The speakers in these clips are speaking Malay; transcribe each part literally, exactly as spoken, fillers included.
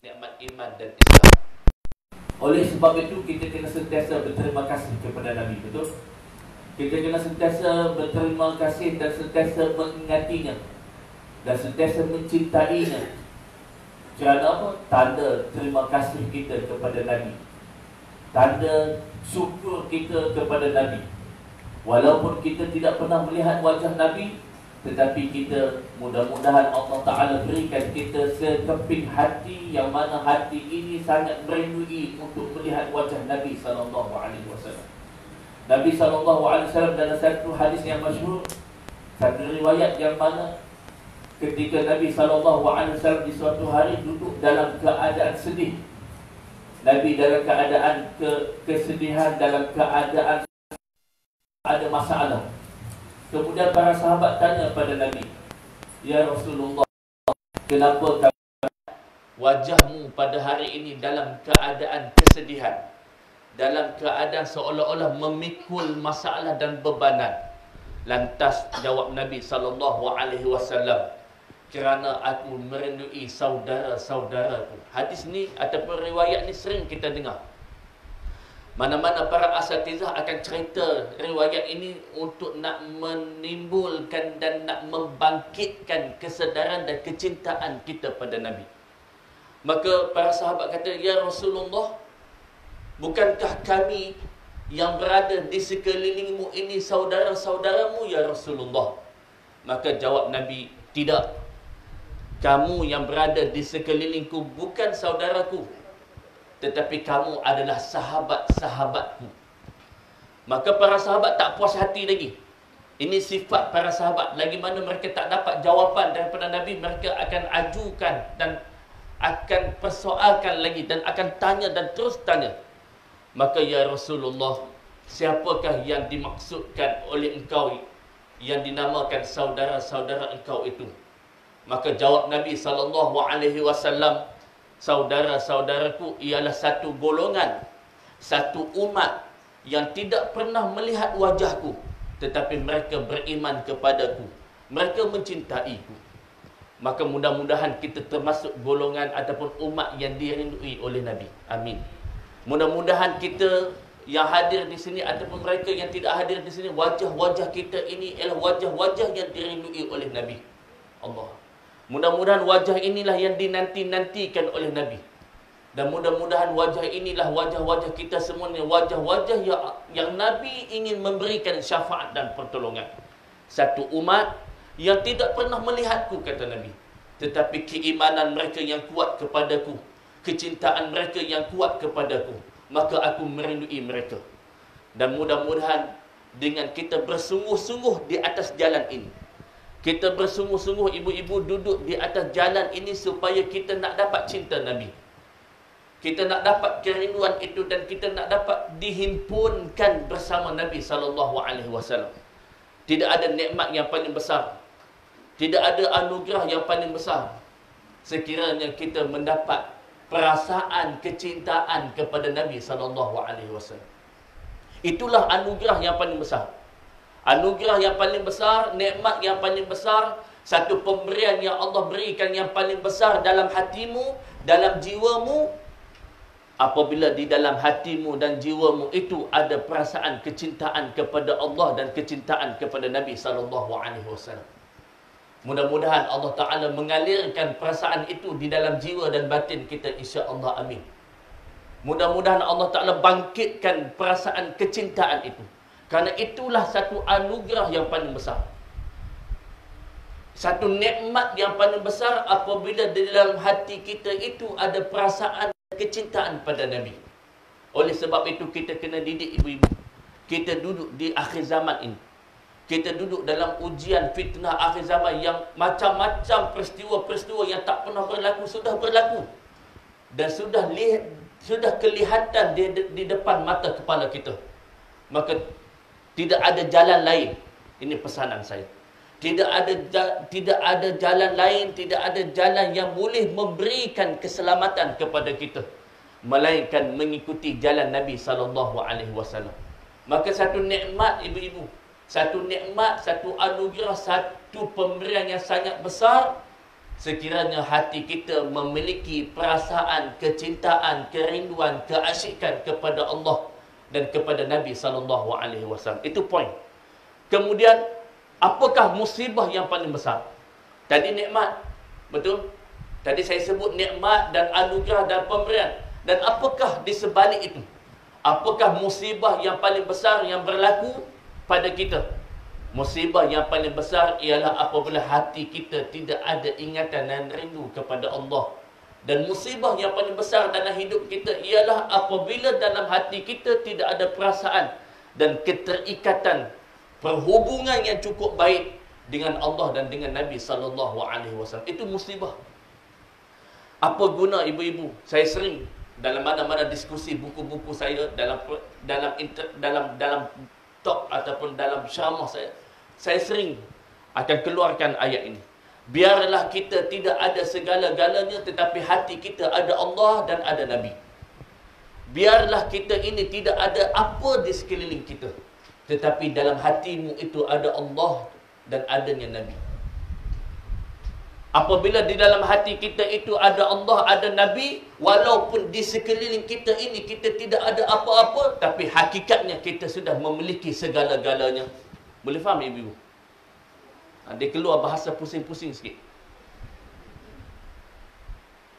nikmat iman dan Islam. Oleh sebab itu, kita kena sentiasa berterima kasih kepada Nabi, betul? Kita kena sentiasa berterima kasih dan sentiasa mengingatinya dan sentiasa mencintainya. Kerana apa? Tanda terima kasih kita kepada Nabi, tanda syukur kita kepada Nabi. Walaupun kita tidak pernah melihat wajah Nabi, tetapi kita mudah-mudahan Allah Ta'ala berikan kita sekeping hati, yang mana hati ini sangat merindui untuk melihat wajah Nabi Sallallahu Alaihi Wasallam. Nabi Sallallahu Alaihi Wasallam dalam satu hadis yang masyhur, satu riwayat yang mana ketika Nabi sallallahu alaihi wasallam di suatu hari duduk dalam keadaan sedih, Nabi dalam keadaan ke, kesedihan, dalam keadaan ada masalah. Kemudian para sahabat tanya pada Nabi, "Ya Rasulullah, kenapa wajahmu pada hari ini dalam keadaan kesedihan, dalam keadaan seolah-olah memikul masalah dan bebanan?" Lantas jawab Nabi sallallahu alaihi wasallam, "Kerana aku merindui saudara-saudaraku." Hadis ni ataupun riwayat ni sering kita dengar. Mana-mana para asatizah akan cerita riwayat ini untuk nak menimbulkan dan nak membangkitkan kesedaran dan kecintaan kita pada Nabi. Maka para sahabat kata, "Ya Rasulullah, bukankah kami yang berada di sekelilingmu ini saudara-saudaramu, ya Rasulullah?" Maka jawab Nabi, "Tidak. Kamu yang berada di sekelilingku bukan saudaraku, tetapi kamu adalah sahabat-sahabatku." Maka para sahabat tak puas hati lagi. Ini sifat para sahabat. Lagi mana mereka tak dapat jawapan daripada Nabi, mereka akan ajukan dan akan persoalkan lagi, dan akan tanya dan terus tanya. Maka, "Ya Rasulullah, siapakah yang dimaksudkan oleh engkau yang dinamakan saudara-saudara engkau itu?" Maka jawab Nabi sallallahu alaihi wasallam, "Saudara-saudaraku ialah satu golongan, satu umat yang tidak pernah melihat wajahku, tetapi mereka beriman kepadaku, mereka mencintaiku." Maka mudah-mudahan kita termasuk golongan ataupun umat yang dirindui oleh Nabi. Amin. Mudah-mudahan kita yang hadir di sini ataupun mereka yang tidak hadir di sini, wajah-wajah kita ini ialah wajah-wajah yang dirindui oleh Nabi. Allah. Mudah-mudahan wajah inilah yang dinanti-nantikan oleh Nabi. Dan mudah-mudahan wajah inilah wajah-wajah kita semuanya, wajah-wajah yang, yang Nabi ingin memberikan syafaat dan pertolongan. Satu umat yang tidak pernah melihatku, kata Nabi, tetapi keimanan mereka yang kuat kepadaku, kecintaan mereka yang kuat kepadaku, maka aku merindui mereka. Dan mudah-mudahan dengan kita bersungguh-sungguh di atas jalan ini, kita bersungguh-sungguh ibu-ibu duduk di atas jalan ini supaya kita nak dapat cinta Nabi. Kita nak dapat kerinduan itu dan kita nak dapat dihimpunkan bersama Nabi sallallahu alaihi wasallam. Tidak ada nikmat yang paling besar, tidak ada anugerah yang paling besar sekiranya kita mendapat perasaan kecintaan kepada Nabi sallallahu alaihi wasallam. Itulah anugerah yang paling besar. Anugerah yang paling besar, nikmat yang paling besar, satu pemberian yang Allah berikan yang paling besar dalam hatimu, dalam jiwamu. Apabila di dalam hatimu dan jiwamu itu ada perasaan kecintaan kepada Allah dan kecintaan kepada Nabi sallallahu alaihi wasallam. Mudah-mudahan Allah Ta'ala mengalirkan perasaan itu di dalam jiwa dan batin kita, insya-Allah. Amin. Mudah-mudahan Allah Ta'ala bangkitkan perasaan kecintaan itu. Karena itulah satu anugerah yang paling besar, satu nikmat yang paling besar, apabila di dalam hati kita itu ada perasaan kecintaan pada Nabi. Oleh sebab itu kita kena didik ibu-ibu. Kita duduk di akhir zaman ini, kita duduk dalam ujian fitnah akhir zaman yang macam-macam peristiwa-peristiwa yang tak pernah berlaku sudah berlaku. Dan sudah lihat, sudah kelihatan di, di depan mata kepala kita. Maka tidak ada jalan lain. Ini pesanan saya. Tidak ada tidak ada jalan lain, tidak ada jalan yang boleh memberikan keselamatan kepada kita melainkan mengikuti jalan Nabi sallallahu alaihi wasallam. Maka satu nikmat ibu-ibu, satu nikmat, satu anugerah, satu pemberian yang sangat besar Sekiranya hati kita memiliki perasaan, kecintaan, kerinduan, keasyikan kepada Allah dan kepada Nabi Sallallahu Alaihi Wasallam. Itu poin. Kemudian, apakah musibah yang paling besar? Tadi nikmat, betul? Tadi saya sebut nikmat dan anugerah dan pemberian. Dan apakah di sebalik itu? Apakah musibah yang paling besar yang berlaku pada kita? Musibah yang paling besar ialah apabila hati kita tidak ada ingatan dan rindu kepada Allah. Dan musibah yang paling besar dalam hidup kita ialah apabila dalam hati kita tidak ada perasaan dan keterikatan perhubungan yang cukup baik dengan Allah dan dengan Nabi sallallahu alaihi wasallam. Itu musibah. Apa guna ibu-ibu? Saya sering dalam mana-mana diskusi buku-buku saya, dalam dalam inter, dalam dalam talk ataupun dalam ceramah saya, saya sering akan keluarkan ayat ini. Biarlah kita tidak ada segala-galanya, tetapi hati kita ada Allah dan ada Nabi. Biarlah kita ini tidak ada apa di sekeliling kita, tetapi dalam hatimu itu ada Allah dan adanya Nabi. Apabila di dalam hati kita itu ada Allah, ada Nabi, walaupun di sekeliling kita ini kita tidak ada apa-apa, tapi hakikatnya kita sudah memiliki segala-galanya. Boleh faham ibu-ibu? Dia keluar bahasa pusing-pusing sikit.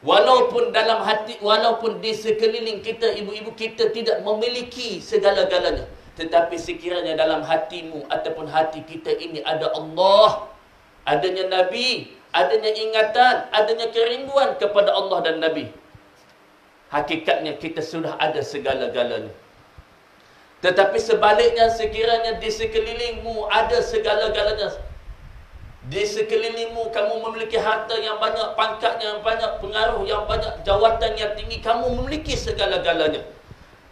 Walaupun dalam hati, walaupun di sekeliling kita ibu-ibu, kita tidak memiliki segala-galanya, tetapi sekiranya dalam hatimu ataupun hati kita ini ada Allah, adanya Nabi, adanya ingatan, adanya kerinduan kepada Allah dan Nabi, hakikatnya kita sudah ada segala-galanya. Tetapi sebaliknya, sekiranya di sekelilingmu ada segala-galanya, di sekelilingmu kamu memiliki harta yang banyak, pangkat yang banyak, pengaruh yang banyak, jawatan yang tinggi, kamu memiliki segala-galanya,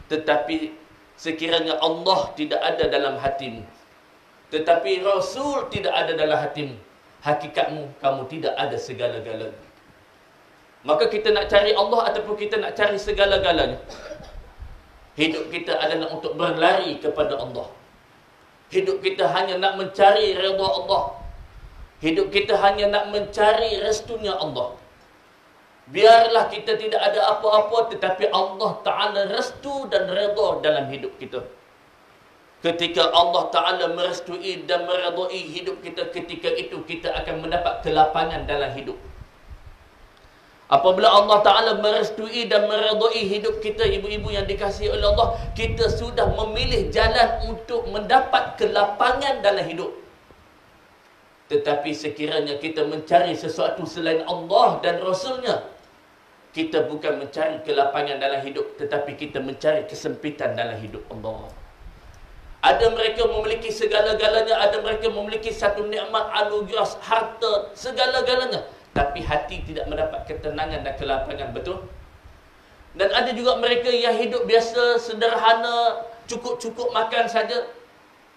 tetapi sekiranya Allah tidak ada dalam hatimu, tetapi Rasul tidak ada dalam hatimu, hakikatmu, kamu tidak ada segala-galanya. Maka kita nak cari Allah ataupun kita nak cari segala-galanya. Hidup kita adalah untuk berlari kepada Allah. Hidup kita hanya nak mencari redha Allah. Hidup kita hanya nak mencari restunya Allah. Biarlah kita tidak ada apa-apa, tetapi Allah Ta'ala restu dan redha dalam hidup kita. Ketika Allah Ta'ala merestui dan meredai hidup kita, ketika itu kita akan mendapat kelapangan dalam hidup. Apabila Allah Ta'ala merestui dan meredai hidup kita, ibu-ibu yang dikasihi oleh Allah, kita sudah memilih jalan untuk mendapat kelapangan dalam hidup. Tetapi sekiranya kita mencari sesuatu selain Allah dan Rasulnya, kita bukan mencari kelapangan dalam hidup, tetapi kita mencari kesempitan dalam hidup. Allah, ada mereka memiliki segala-galanya, ada mereka memiliki satu nikmat, anugerah, harta, segala-galanya, tapi hati tidak mendapat ketenangan dan kelapangan, betul? Dan ada juga mereka yang hidup biasa, sederhana, cukup-cukup makan saja,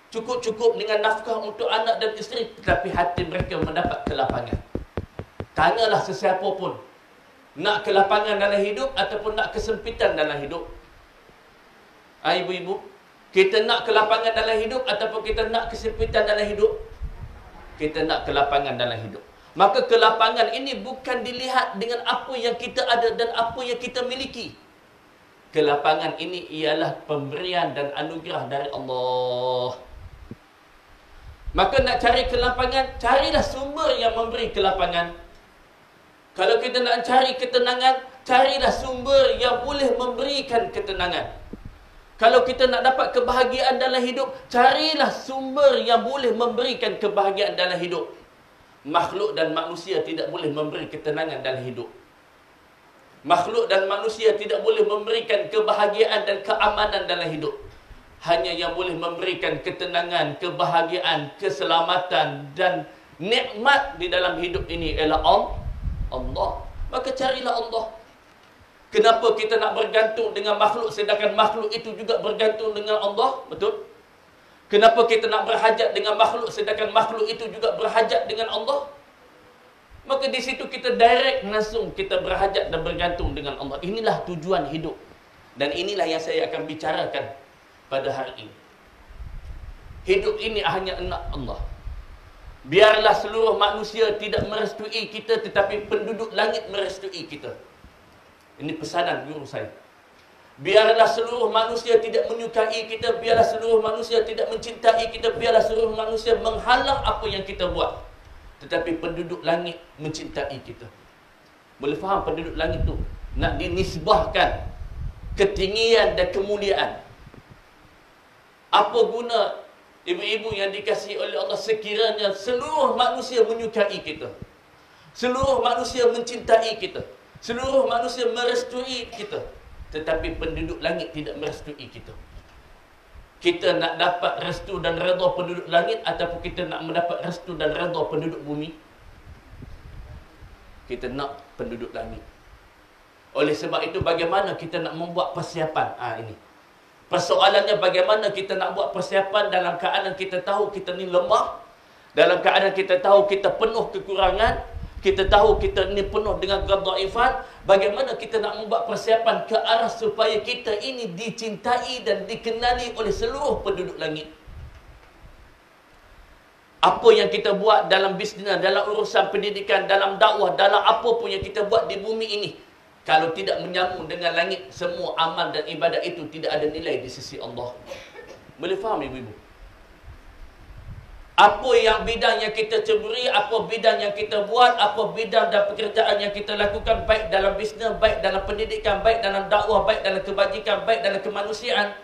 cukup-cukup dengan nafkah untuk anak dan isteri, tetapi hati mereka mendapat kelapangan. Tanyalah sesiapa pun, nak kelapangan dalam hidup ataupun nak kesempitan dalam hidup? Ha, ibu-ibu, kita nak kelapangan dalam hidup ataupun kita nak kesempitan dalam hidup? Kita nak kelapangan dalam hidup. Maka kelapangan ini bukan dilihat dengan apa yang kita ada dan apa yang kita miliki. Kelapangan ini ialah pemberian dan anugerah dari Allah. Maka nak cari kelapangan, carilah sumber yang memberi kelapangan. Kalau kita nak cari ketenangan, carilah sumber yang boleh memberikan ketenangan. Kalau kita nak dapat kebahagiaan dalam hidup, carilah sumber yang boleh memberikan kebahagiaan dalam hidup. Makhluk dan manusia tidak boleh memberi ketenangan dalam hidup. Makhluk dan manusia tidak boleh memberikan kebahagiaan dan keamanan dalam hidup. Hanya yang boleh memberikan ketenangan, kebahagiaan, keselamatan dan nikmat di dalam hidup ini ialah Allah. Maka carilah Allah. Kenapa kita nak bergantung dengan makhluk sedangkan makhluk itu juga bergantung dengan Allah? Betul? Kenapa kita nak berhajat dengan makhluk sedangkan makhluk itu juga berhajat dengan Allah? Maka di situ kita direct langsung kita berhajat dan bergantung dengan Allah. Inilah tujuan hidup. Dan inilah yang saya akan bicarakan pada hari ini. Hidup ini hanya nak Allah. Biarlah seluruh manusia tidak merestui kita, tetapi penduduk langit merestui kita. Ini pesanan guru saya. Biarlah seluruh manusia tidak menyukai kita, biarlah seluruh manusia tidak mencintai kita, biarlah seluruh manusia menghalang apa yang kita buat, tetapi penduduk langit mencintai kita. Boleh faham penduduk langit tu nak dinisbahkan ketinggian dan kemuliaan. Apa guna ibu-ibu yang dikasihi oleh Allah sekiranya seluruh manusia menyukai kita, seluruh manusia mencintai kita, seluruh manusia merestui kita, tetapi penduduk langit tidak merestui kita. Kita nak dapat restu dan redha penduduk langit ataupun kita nak mendapat restu dan redha penduduk bumi? Kita nak penduduk langit. Oleh sebab itu, bagaimana kita nak membuat persiapan? Ha, ini persoalannya, bagaimana kita nak buat persiapan dalam keadaan kita tahu kita ni lemah, dalam keadaan kita tahu kita penuh kekurangan, kita tahu kita ini penuh dengan kedaifan. Bagaimana kita nak membuat persiapan ke arah supaya kita ini dicintai dan dikenali oleh seluruh penduduk langit? Apa yang kita buat dalam bisnes, dalam urusan pendidikan, dalam dakwah, dalam apa pun yang kita buat di bumi ini, kalau tidak menyambung dengan langit, semua amal dan ibadat itu tidak ada nilai di sisi Allah. Boleh faham ibu-ibu? Apa yang bidang yang kita ceburi, apa bidang yang kita buat, apa bidang dan pekerjaan yang kita lakukan, baik dalam bisnes, baik dalam pendidikan, baik dalam dakwah, baik dalam kebajikan, baik dalam kemanusiaan,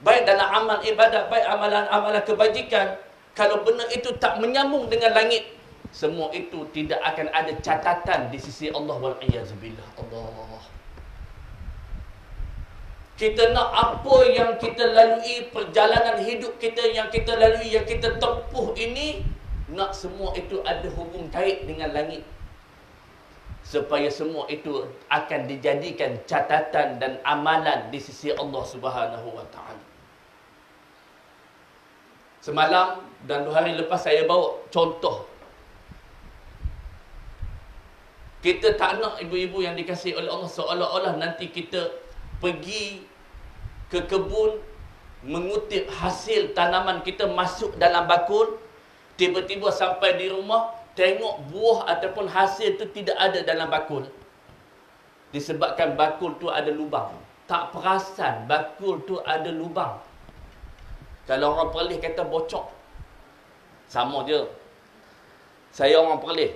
baik dalam amal ibadat, baik amalan-amalan kebajikan, kalau benar itu tak menyambung dengan langit, semua itu tidak akan ada catatan di sisi Allah. Wal-iyazubillah. Allah. Kita nak apa yang kita lalui, perjalanan hidup kita yang kita lalui, yang kita tempuh ini, nak semua itu ada hubung kait dengan langit, supaya semua itu akan dijadikan catatan dan amalan di sisi Allah Subhanahu Wa Taala. Semalam dan dua hari lepas saya bawa contoh. Kita tak nak ibu-ibu yang dikasihi oleh Allah seolah-olah nanti kita pergi ke kebun mengutip hasil tanaman kita, masuk dalam bakul, tiba-tiba sampai di rumah tengok buah ataupun hasil tu tidak ada dalam bakul. Disebabkan bakul tu ada lubang. Tak perasan bakul tu ada lubang. Kalau orang Perlis kata bocor, sama je. Saya orang Perlis.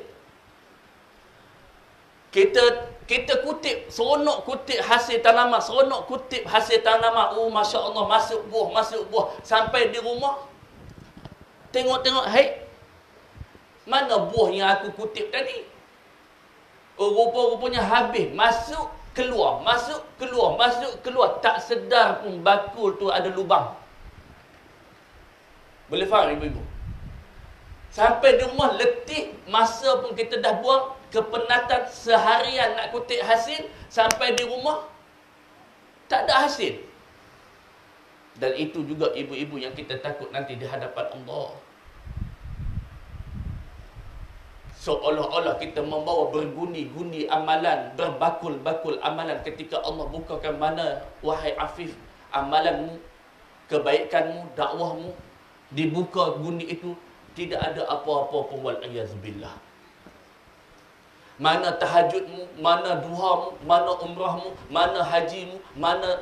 Kita Kita kutip, seronok kutip hasil tanaman, seronok kutip hasil tanaman. Oh, Masya Allah, masuk buah, masuk buah. Sampai di rumah, tengok-tengok, hei, mana buah yang aku kutip tadi? Oh, rupa-rupanya habis, masuk, keluar, masuk, keluar, masuk, keluar. Tak sedar pun bakul tu ada lubang. Boleh faham ibu-ibu? Sampai di rumah, letih, masa pun kita dah buang, kepenatan seharian nak kutip hasil, sampai di rumah tak ada hasil. Dan itu juga ibu-ibu yang kita takut nanti di hadapan Allah. Seolah-olah kita membawa berguni-guni amalan, berbakul-bakul amalan, ketika Allah bukakan mana, wahai Afif, amalanmu, kebaikanmu, dakwahmu, dibuka guni itu, tidak ada apa-apa pun. Wal-iyazubillah. Mana tahajudmu, mana duhamu, mana umrahmu, mana hajimu, mana,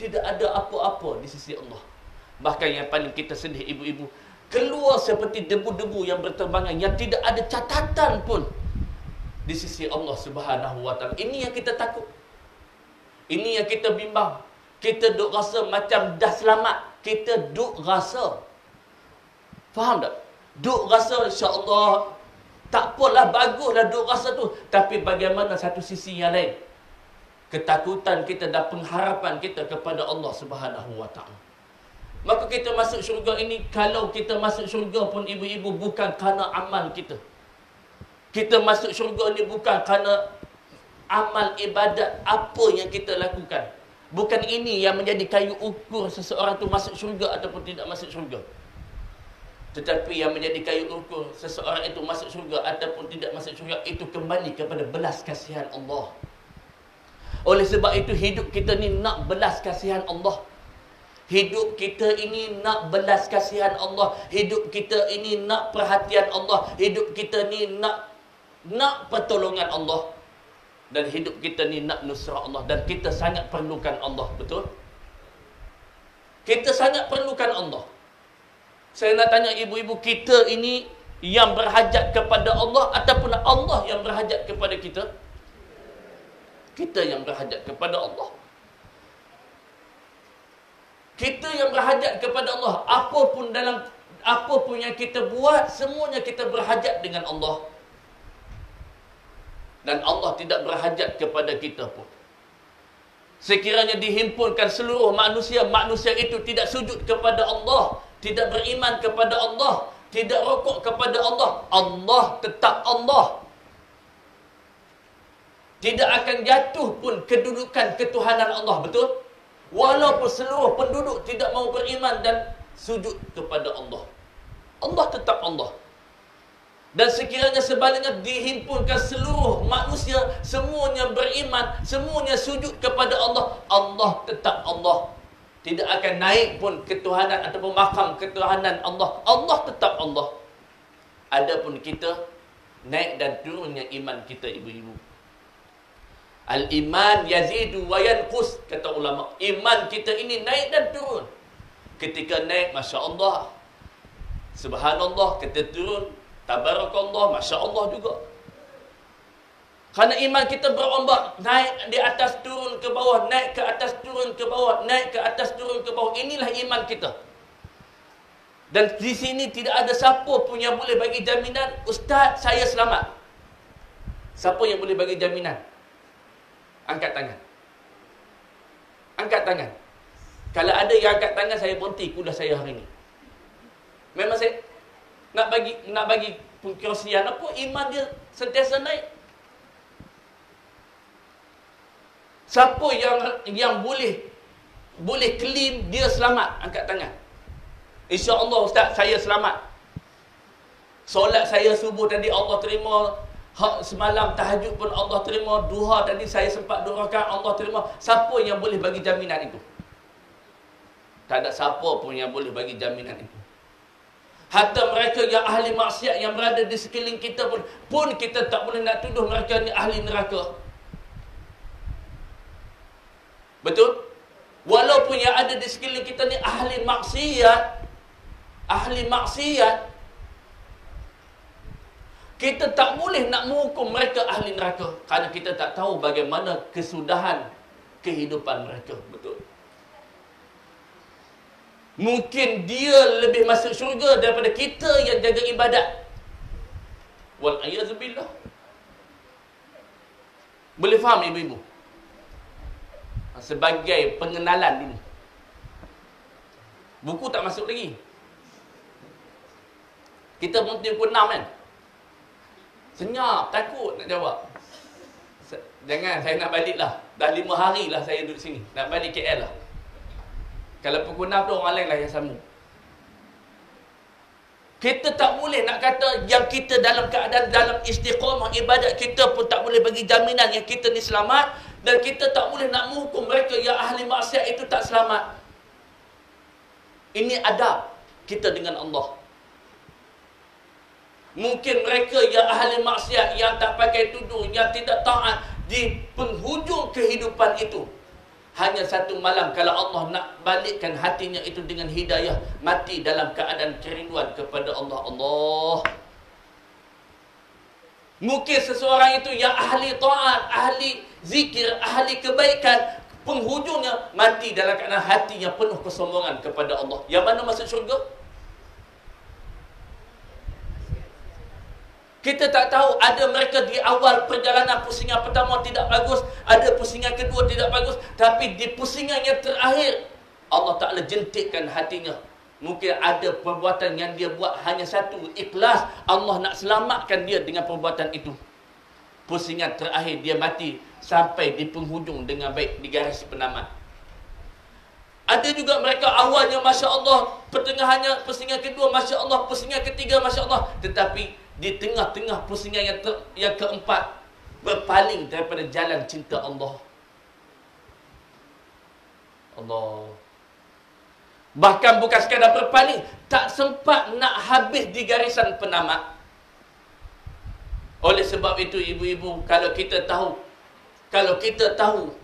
tidak ada apa-apa di sisi Allah. Bahkan yang paling kita sedih ibu-ibu, keluar seperti debu-debu yang berterbangan, yang tidak ada catatan pun di sisi Allah Subhanahu Wa Taala. Ini yang kita takut, ini yang kita bimbang. Kita duk rasa macam dah selamat. Kita duk rasa, faham tak? Duk rasa insya-Allah tak apalah, baguslah duk rasa tu. Tapi bagaimana satu sisi yang lain? Ketakutan kita dan pengharapan kita kepada Allah Subhanahu Wa Ta'ala. Maka kita masuk syurga ini, kalau kita masuk syurga pun ibu-ibu, bukan kerana amal kita. Kita masuk syurga ini bukan kerana amal ibadat apa yang kita lakukan. Bukan ini yang menjadi kayu ukur seseorang tu masuk syurga ataupun tidak masuk syurga. Tetapi yang menjadi kayu ukur seseorang itu masuk syurga ataupun tidak masuk syurga, itu kembali kepada belas kasihan Allah. Oleh sebab itu, hidup kita ni nak belas kasihan Allah. Hidup kita ini nak belas kasihan Allah. Hidup kita ini nak perhatian Allah. Hidup kita ni nak nak pertolongan Allah. Dan hidup kita ni nak nusrah Allah. Dan kita sangat perlukan Allah. Betul? Kita sangat perlukan Allah. Saya nak tanya ibu-ibu, kita ini yang berhajat kepada Allah ataupun Allah yang berhajat kepada kita? Kita yang berhajat kepada Allah. Kita yang berhajat kepada Allah. Apa pun dalam apa pun yang kita buat, semuanya kita berhajat dengan Allah. Dan Allah tidak berhajat kepada kita pun. Sekiranya dihimpunkan seluruh manusia, manusia itu tidak sujud kepada Allah, tidak beriman kepada Allah, tidak rukuk kepada Allah, Allah tetap Allah. Tidak akan jatuh pun kedudukan ketuhanan Allah, betul? Walaupun seluruh penduduk tidak mau beriman dan sujud kepada Allah, Allah tetap Allah. Dan sekiranya sebaliknya dihimpunkan seluruh manusia, semuanya beriman, semuanya sujud kepada Allah, Allah tetap Allah. Tidak akan naik pun ketuhanan ataupun makam ketuhanan Allah, Allah tetap Allah. Adapun kita, naik dan turunnya iman kita, ibu-ibu. Al-iman yazidu wa yanqus, kata ulama. Iman kita ini naik dan turun. Ketika naik, Masya Allah, Subhanallah. Ketika turun, Tabarakallah, Masya Allah juga. Kerana iman kita berombak, naik di atas, turun ke bawah, naik ke atas, turun ke bawah, naik ke atas, turun ke bawah. Inilah iman kita. Dan di sini tidak ada siapa pun yang boleh bagi jaminan, Ustaz, saya selamat. Siapa yang boleh bagi jaminan? Angkat tangan. Angkat tangan. Kalau ada yang angkat tangan, saya berhenti kuliah saya hari ini. Memang saya nak bagi nak bagi pengkirsian apa, iman dia sentiasa naik. Siapa yang yang boleh boleh claim dia selamat, angkat tangan. Insya-Allah, Ustaz, saya selamat. Solat saya subuh tadi Allah terima. Hak semalam tahajud pun Allah terima. Duha tadi saya sempat doakan, Allah terima. Siapa yang boleh bagi jaminan itu? Tak ada siapa pun yang boleh bagi jaminan itu. Hatta mereka yang ahli maksiat yang berada di sekeliling kita pun, pun kita tak boleh nak tuduh mereka ni ahli neraka. Betul? Walaupun yang ada di sekeliling kita ni ahli maksiat, ahli maksiat, kita tak boleh nak menghukum mereka ahli neraka. Kerana kita tak tahu bagaimana kesudahan kehidupan mereka. Betul. Mungkin dia lebih masuk syurga daripada kita yang jaga ibadat. Wal-ayazubillah. Boleh faham ibu-ibu? Sebagai pengenalan dulu. Buku tak masuk lagi. Kita berhenti pukul enam kan? Senyap, takut nak jawab. Jangan, saya nak balik lah. Dah lima hari lah saya duduk sini. Nak balik K L lah. Kalau pukul enam tu orang lain lah yang sama. Kita tak boleh nak kata yang kita dalam keadaan dalam istiqamah ibadat, kita pun tak boleh bagi jaminan yang kita ni selamat. Dan kita tak boleh nak menghukum mereka yang ahli maksiat itu tak selamat. Ini adab kita dengan Allah. Mungkin mereka yang ahli maksiat, yang tak pakai tudung, yang tidak taat, di penghujung kehidupan itu, hanya satu malam, kalau Allah nak balikkan hatinya itu dengan hidayah, mati dalam keadaan kerinduan kepada Allah. Allah. Mungkin seseorang itu yang ahli taat, ahli zikir, ahli kebaikan, penghujungnya mati dalam keadaan hati yang penuh kesombongan kepada Allah. Yang mana masuk syurga? Kita tak tahu, ada mereka di awal perjalanan pusingan pertama tidak bagus, ada pusingan kedua tidak bagus, tapi di pusingan yang terakhir, Allah Ta'ala jentikkan hatinya. Mungkin ada perbuatan yang dia buat hanya satu, ikhlas, Allah nak selamatkan dia dengan perbuatan itu. Pusingan terakhir dia mati sampai di penghujung dengan baik, di garis penamat. Ada juga mereka awalnya Masya Allah, pertengahannya pusingan kedua Masya Allah, pusingan ketiga Masya Allah. Tetapi di tengah-tengah pusingan yang, ter, yang keempat, berpaling daripada jalan cinta Allah. Allah. Bahkan bukan sekadar berpaling, tak sempat nak habis di garisan penamat. Oleh sebab itu ibu-ibu, kalau kita tahu, kalau kita tahu,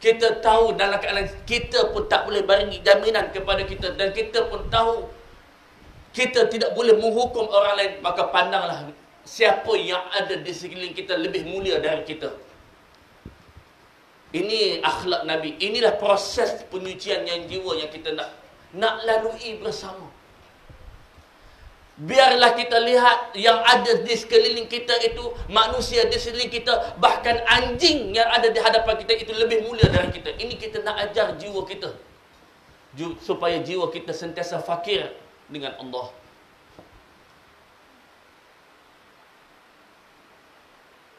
kita tahu dalam keadaan kita pun tak boleh bagi jaminan kepada kita, dan kita pun tahu kita tidak boleh menghukum orang lain, maka pandanglah siapa yang ada di sekeliling kita lebih mulia dari kita. Ini akhlak Nabi. Inilah proses penyucian yang jiwa yang kita nak nak lalui bersama. Biarlah kita lihat yang ada di sekeliling kita itu, manusia di sekeliling kita, bahkan anjing yang ada di hadapan kita itu lebih mulia dari kita. Ini kita nak ajar jiwa kita, supaya jiwa kita sentiasa fakir dengan Allah.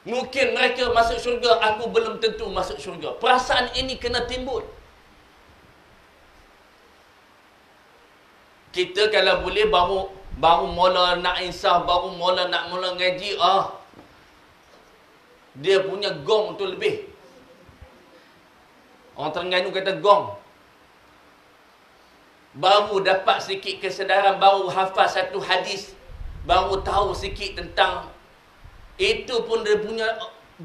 Mungkin mereka masuk syurga, aku belum tentu masuk syurga. Perasaan ini kena timbul. Kita kalau boleh baru Baru mula nak insaf, baru mula nak mula ngaji, ah, dia punya gong tu lebih. Orang Terengganu kata gong. Baru dapat sikit kesedaran, baru hafal satu hadis, baru tahu sikit tentang itu pun dia punya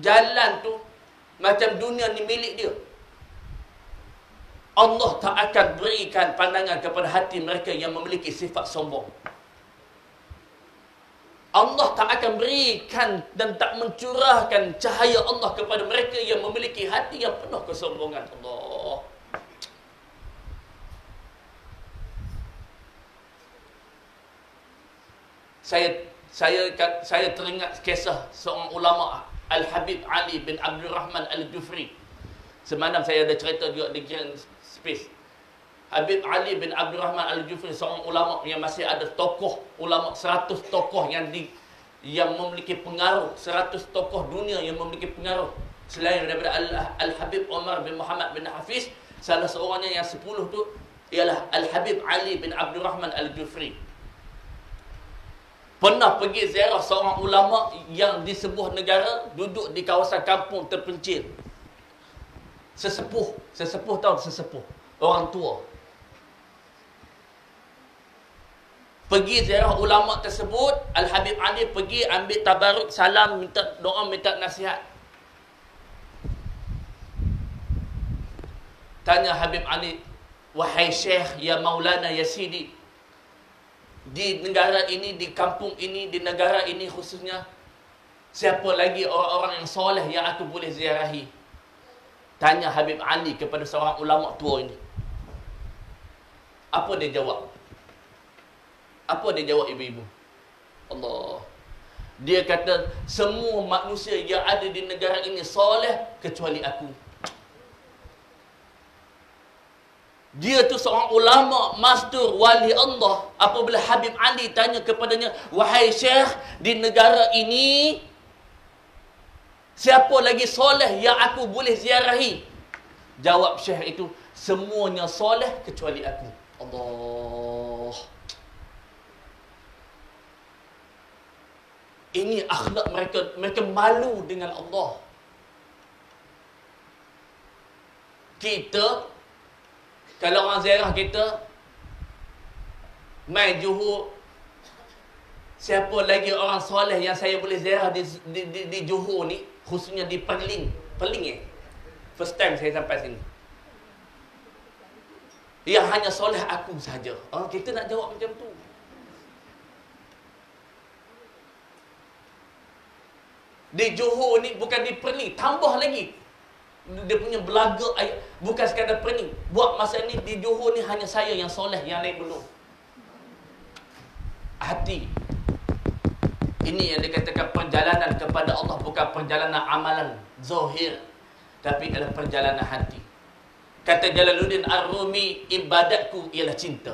jalan tu macam dunia ni milik dia. Allah tak akan berikan pandangan kepada hati mereka yang memiliki sifat sombong. Allah tak akan berikan dan tak mencurahkan cahaya Allah kepada mereka yang memiliki hati yang penuh kesombongan. Allah. Saya saya saya teringat kisah seorang ulama, Al-Habib Ali bin Abdul Rahman Al-Jufri. Semalam saya ada cerita juga di Grand Space. Habib Ali bin Abdul Rahman Al-Jufri seorang ulama yang masih ada tokoh ulama, seratus tokoh yang di, yang memiliki pengaruh, seratus tokoh dunia yang memiliki pengaruh selain daripada Al-Habib Omar bin Muhammad bin Hafiz. Salah seorangnya yang sepuluh tu ialah Al-Habib Ali bin Abdul Rahman Al-Jufri. Pernah pergi ziarah seorang ulama yang di sebuah negara, duduk di kawasan kampung terpencil. Sesepuh, sesepuh tahun sesepuh, orang tua. Pergi ziarah ulama' tersebut, Al-Habib Ali pergi ambil tabaruk, salam, minta doa, minta nasihat. Tanya Habib Ali, wahai Syekh, ya Maulana, ya Sidi, di negara ini, di kampung ini, di negara ini khususnya, siapa lagi orang-orang yang soleh yang aku boleh ziarahi? Tanya Habib Ali kepada seorang ulama' tua ini. Apa dia jawab? Apa dia jawab ibu-ibu? Allah. Dia kata, semua manusia yang ada di negara ini soleh kecuali aku. Dia tu seorang ulama, master, wali Allah. Apabila Habib Ali tanya kepadanya, wahai Syekh, di negara ini siapa lagi soleh yang aku boleh ziarahi? Jawab Syekh itu, semuanya soleh kecuali aku. Allah. Ini akhlak mereka, mereka malu dengan Allah. Kita, kalau orang ziarah kita, mai Johor, siapa lagi orang soleh yang saya boleh ziarah di, di, di, di Johor ni, khususnya di Perling. Perling eh? First time saya sampai sini. Yang hanya soleh aku sahaja. Ha, kita nak jawab macam tu. Di Johor ni, bukan di Perni, tambah lagi dia punya belaga, bukan sekadar Perni. Buat masa ni di Johor ni hanya saya yang soleh, yang lain belum. Hati ini yang dikatakan perjalanan kepada Allah, bukan perjalanan amalan zahir, tapi adalah perjalanan hati. Kata Jalaluddin Ar-Rumi, ibadatku ialah cinta.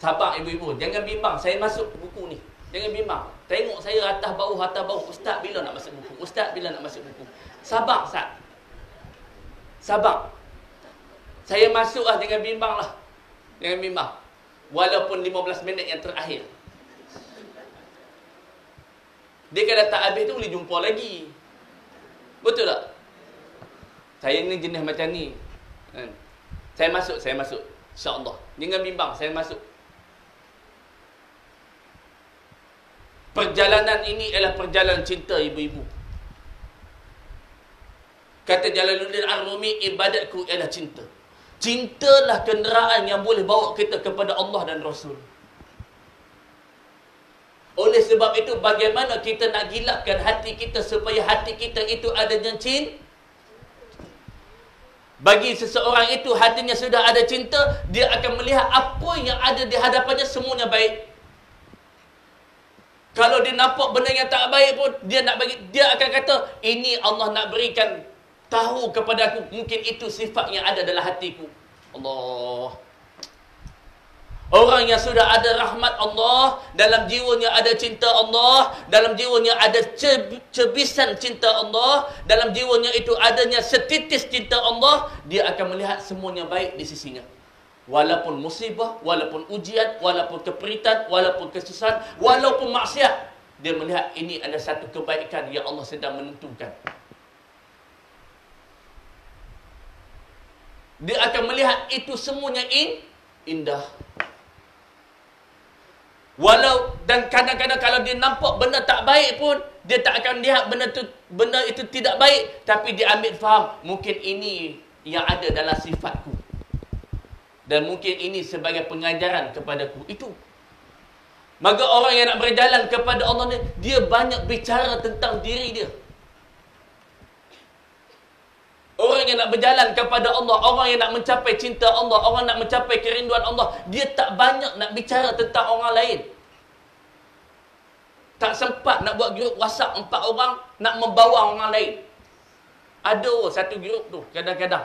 Sabar ibu-ibu, jangan bimbang. Saya masuk buku ni, jangan bimbang. Tengok saya atas bawah, atas bawah. Ustaz bila nak masuk buku? Ustaz bila nak masuk buku? Sabar, Ustaz. Sabar. Saya masuk lah, jangan bimbang lah. Jangan bimbang. Walaupun lima belas minit yang terakhir. Dia kalau tak habis tu boleh jumpa lagi. Betul tak? Saya ni jenis macam ni. Kan? Saya masuk, saya masuk. InsyaAllah. Jangan bimbang, saya masuk. Perjalanan ini ialah perjalanan cinta ibu-ibu. Kata Jalaluddin Ar-Rumi, ibadatku ialah cinta. Cintalah kenderaan yang boleh bawa kita kepada Allah dan Rasul. Oleh sebab itu, bagaimana kita nak gilapkan hati kita supaya hati kita itu adanya cinta? Bagi seseorang itu, hatinya sudah ada cinta, dia akan melihat apa yang ada di hadapannya semuanya baik. Kalau dia nampak benda yang tak baik pun, dia nak bagi, dia akan kata, ini Allah nak berikan tahu kepada aku, mungkin itu sifat yang ada dalam hatiku. Allah. Orang yang sudah ada rahmat Allah, dalam jiwanya ada cinta Allah, dalam jiwanya ada cebisan cinta Allah, dalam jiwanya itu adanya setitis cinta Allah, dia akan melihat semuanya baik di sisinya. Walaupun musibah, walaupun ujian, walaupun keperitan, walaupun kesusahan, walaupun maksiat, dia melihat ini ada satu kebaikan yang Allah sedang menentukan. Dia akan melihat itu semuanya in, indah. Walau, dan kadang-kadang kalau dia nampak benda tak baik pun, dia tak akan lihat benda tu, benda itu tidak baik, tapi dia ambil faham, mungkin ini yang ada dalam sifatku. Dan mungkin ini sebagai pengajaran kepadaku. Itu. Maka orang yang nak berjalan kepada Allah ni, dia banyak bicara tentang diri dia. Orang yang nak berjalan kepada Allah, orang yang nak mencapai cinta Allah, orang nak mencapai kerinduan Allah, dia tak banyak nak bicara tentang orang lain. Tak sempat nak buat grup WhatsApp empat orang nak membawa orang lain. Ada satu grup tu kadang-kadang.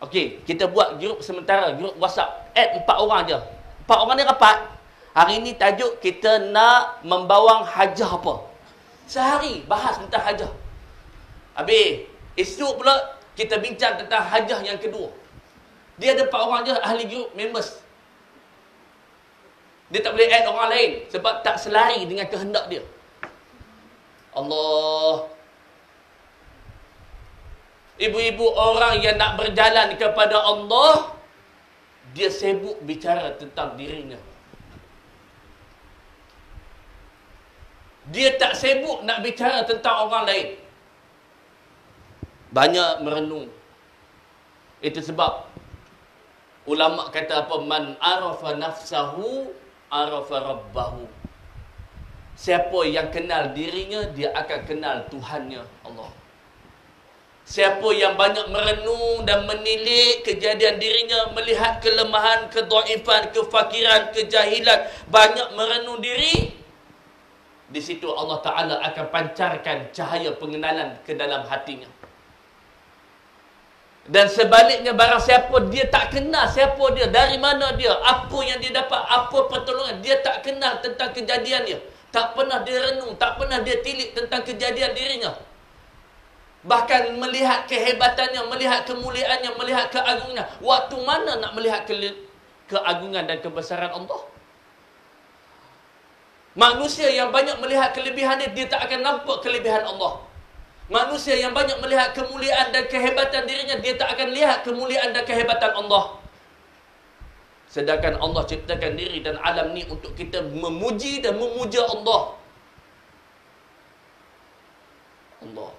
Okey, kita buat grup sementara, grup WhatsApp. Add empat orang je. Empat orang ni rapat. Hari ni tajuk kita nak membawang hajah apa. Sehari bahas tentang hajah. Habis, esok pula kita bincang tentang hajah yang kedua. Dia ada empat orang je ahli grup members. Dia tak boleh add orang lain sebab tak selari dengan kehendak dia. Allah. Ibu-ibu, orang yang nak berjalan kepada Allah, dia sibuk bicara tentang dirinya. Dia tak sibuk nak bicara tentang orang lain. Banyak merenung. Itu sebab ulama kata apa? Man arafa nafsahu, arafa rabbahu. Siapa yang kenal dirinya, dia akan kenal Tuhannya, Allah. Siapa yang banyak merenung dan menilik kejadian dirinya, melihat kelemahan, kedoifan, kefakiran, kejahilan, banyak merenung diri, di situ Allah Ta'ala akan pancarkan cahaya pengenalan ke dalam hatinya. Dan sebaliknya, barang siapa dia tak kenal siapa dia, dari mana dia, apa yang dia dapat, apa pertolongan, dia tak kenal tentang kejadian dia, tak pernah dia renung, tak pernah dia tilik tentang kejadian dirinya. Bahkan melihat kehebatannya, melihat kemuliaannya, melihat keagungannya. Waktu mana nak melihat ke- keagungan dan kebesaran Allah? Manusia yang banyak melihat kelebihan dia, dia tak akan nampak kelebihan Allah. Manusia yang banyak melihat kemuliaan dan kehebatan dirinya, dia tak akan lihat kemuliaan dan kehebatan Allah. Sedangkan Allah ciptakan diri dan alam ni untuk kita memuji dan memuja Allah. Allah.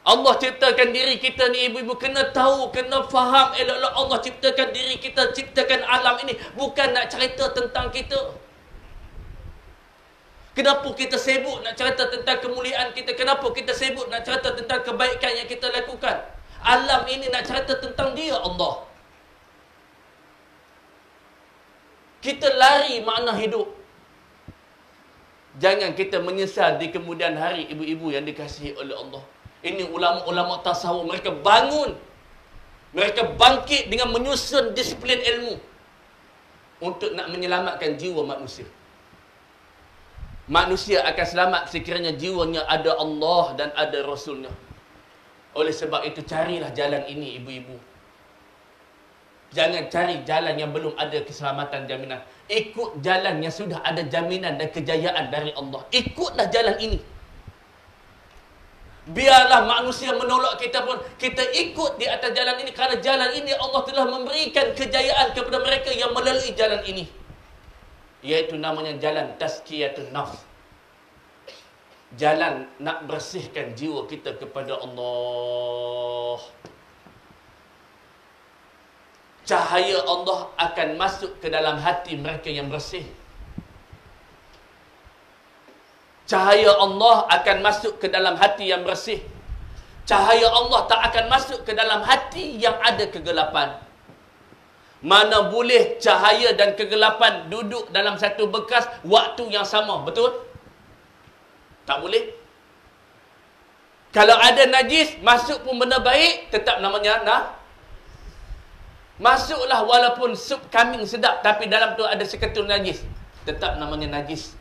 Allah ciptakan diri kita ni, ibu-ibu, kena tahu, kena faham elok-elok. Allah ciptakan diri kita, ciptakan alam ini bukan nak cerita tentang kita. Kenapa kita sibuk nak cerita tentang kemuliaan kita? Kenapa kita sibuk nak cerita tentang kebaikan yang kita lakukan? Alam ini nak cerita tentang dia, Allah. Kita lari makna hidup. Jangan kita menyesal di kemudian hari, ibu-ibu yang dikasihi oleh Allah. Ini ulama-ulama tasawuf, mereka bangun. Mereka bangkit dengan menyusun disiplin ilmu untuk nak menyelamatkan jiwa manusia. Manusia akan selamat sekiranya jiwanya ada Allah dan ada Rasulnya. Oleh sebab itu, carilah jalan ini, ibu-ibu. Jangan cari jalan yang belum ada keselamatan jaminan. Ikut jalan yang sudah ada jaminan dan kejayaan dari Allah. Ikutlah jalan ini. Biarlah manusia menolak kita pun, kita ikut di atas jalan ini. Kerana jalan ini Allah telah memberikan kejayaan kepada mereka yang melalui jalan ini, iaitu namanya jalan tazkiyatun nafs, jalan nak bersihkan jiwa kita kepada Allah. Cahaya Allah akan masuk ke dalam hati mereka yang bersih. Cahaya Allah akan masuk ke dalam hati yang bersih. Cahaya Allah tak akan masuk ke dalam hati yang ada kegelapan. Mana boleh cahaya dan kegelapan duduk dalam satu bekas waktu yang sama, betul? Tak boleh. Kalau ada najis, masuk pun benda baik, tetap namanya nah. Masuklah walaupun sup kambing sedap, tapi dalam tu ada seketul najis, tetap namanya najis.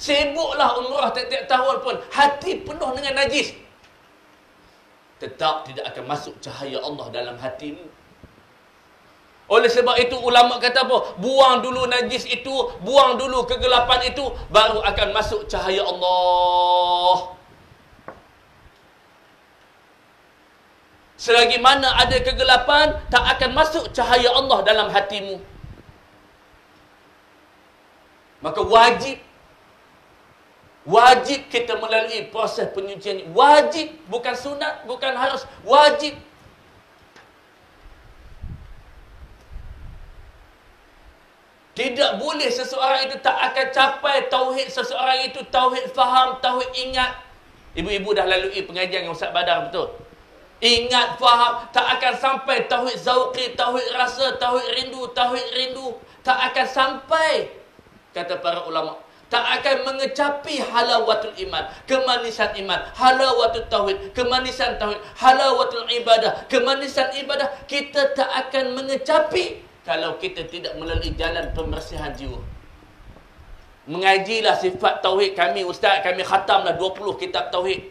Sibuklah umrah tiap-tiap tahun pun, hati penuh dengan najis, tetap tidak akan masuk cahaya Allah dalam hatimu. Oleh sebab itu ulama kata apa? Buang dulu najis itu, buang dulu kegelapan itu, baru akan masuk cahaya Allah. Selagi mana ada kegelapan, tak akan masuk cahaya Allah dalam hatimu. Maka wajib Wajib kita melalui proses penyucian. Wajib, bukan sunat, bukan harus, wajib. Tidak boleh seseorang itu tak akan capai tauhid seseorang itu, tauhid faham, tauhid ingat. Ibu-ibu dah lalui pengajian dengan Ustaz Badar, betul? Ingat, faham, tak akan sampai tauhid zauqi, tauhid rasa, tauhid rindu, tauhid rindu. Tak akan sampai, kata para ulama. Tak akan mengecapi halawatul iman, kemanisan iman, halawatul tauhid, kemanisan tauhid, halawatul ibadah, kemanisan ibadah. Kita tak akan mengecapi kalau kita tidak melalui jalan pembersihan jiwa. Mengajilah sifat tauhid kami, Ustaz. Kami khatamlah dua puluh kitab tauhid.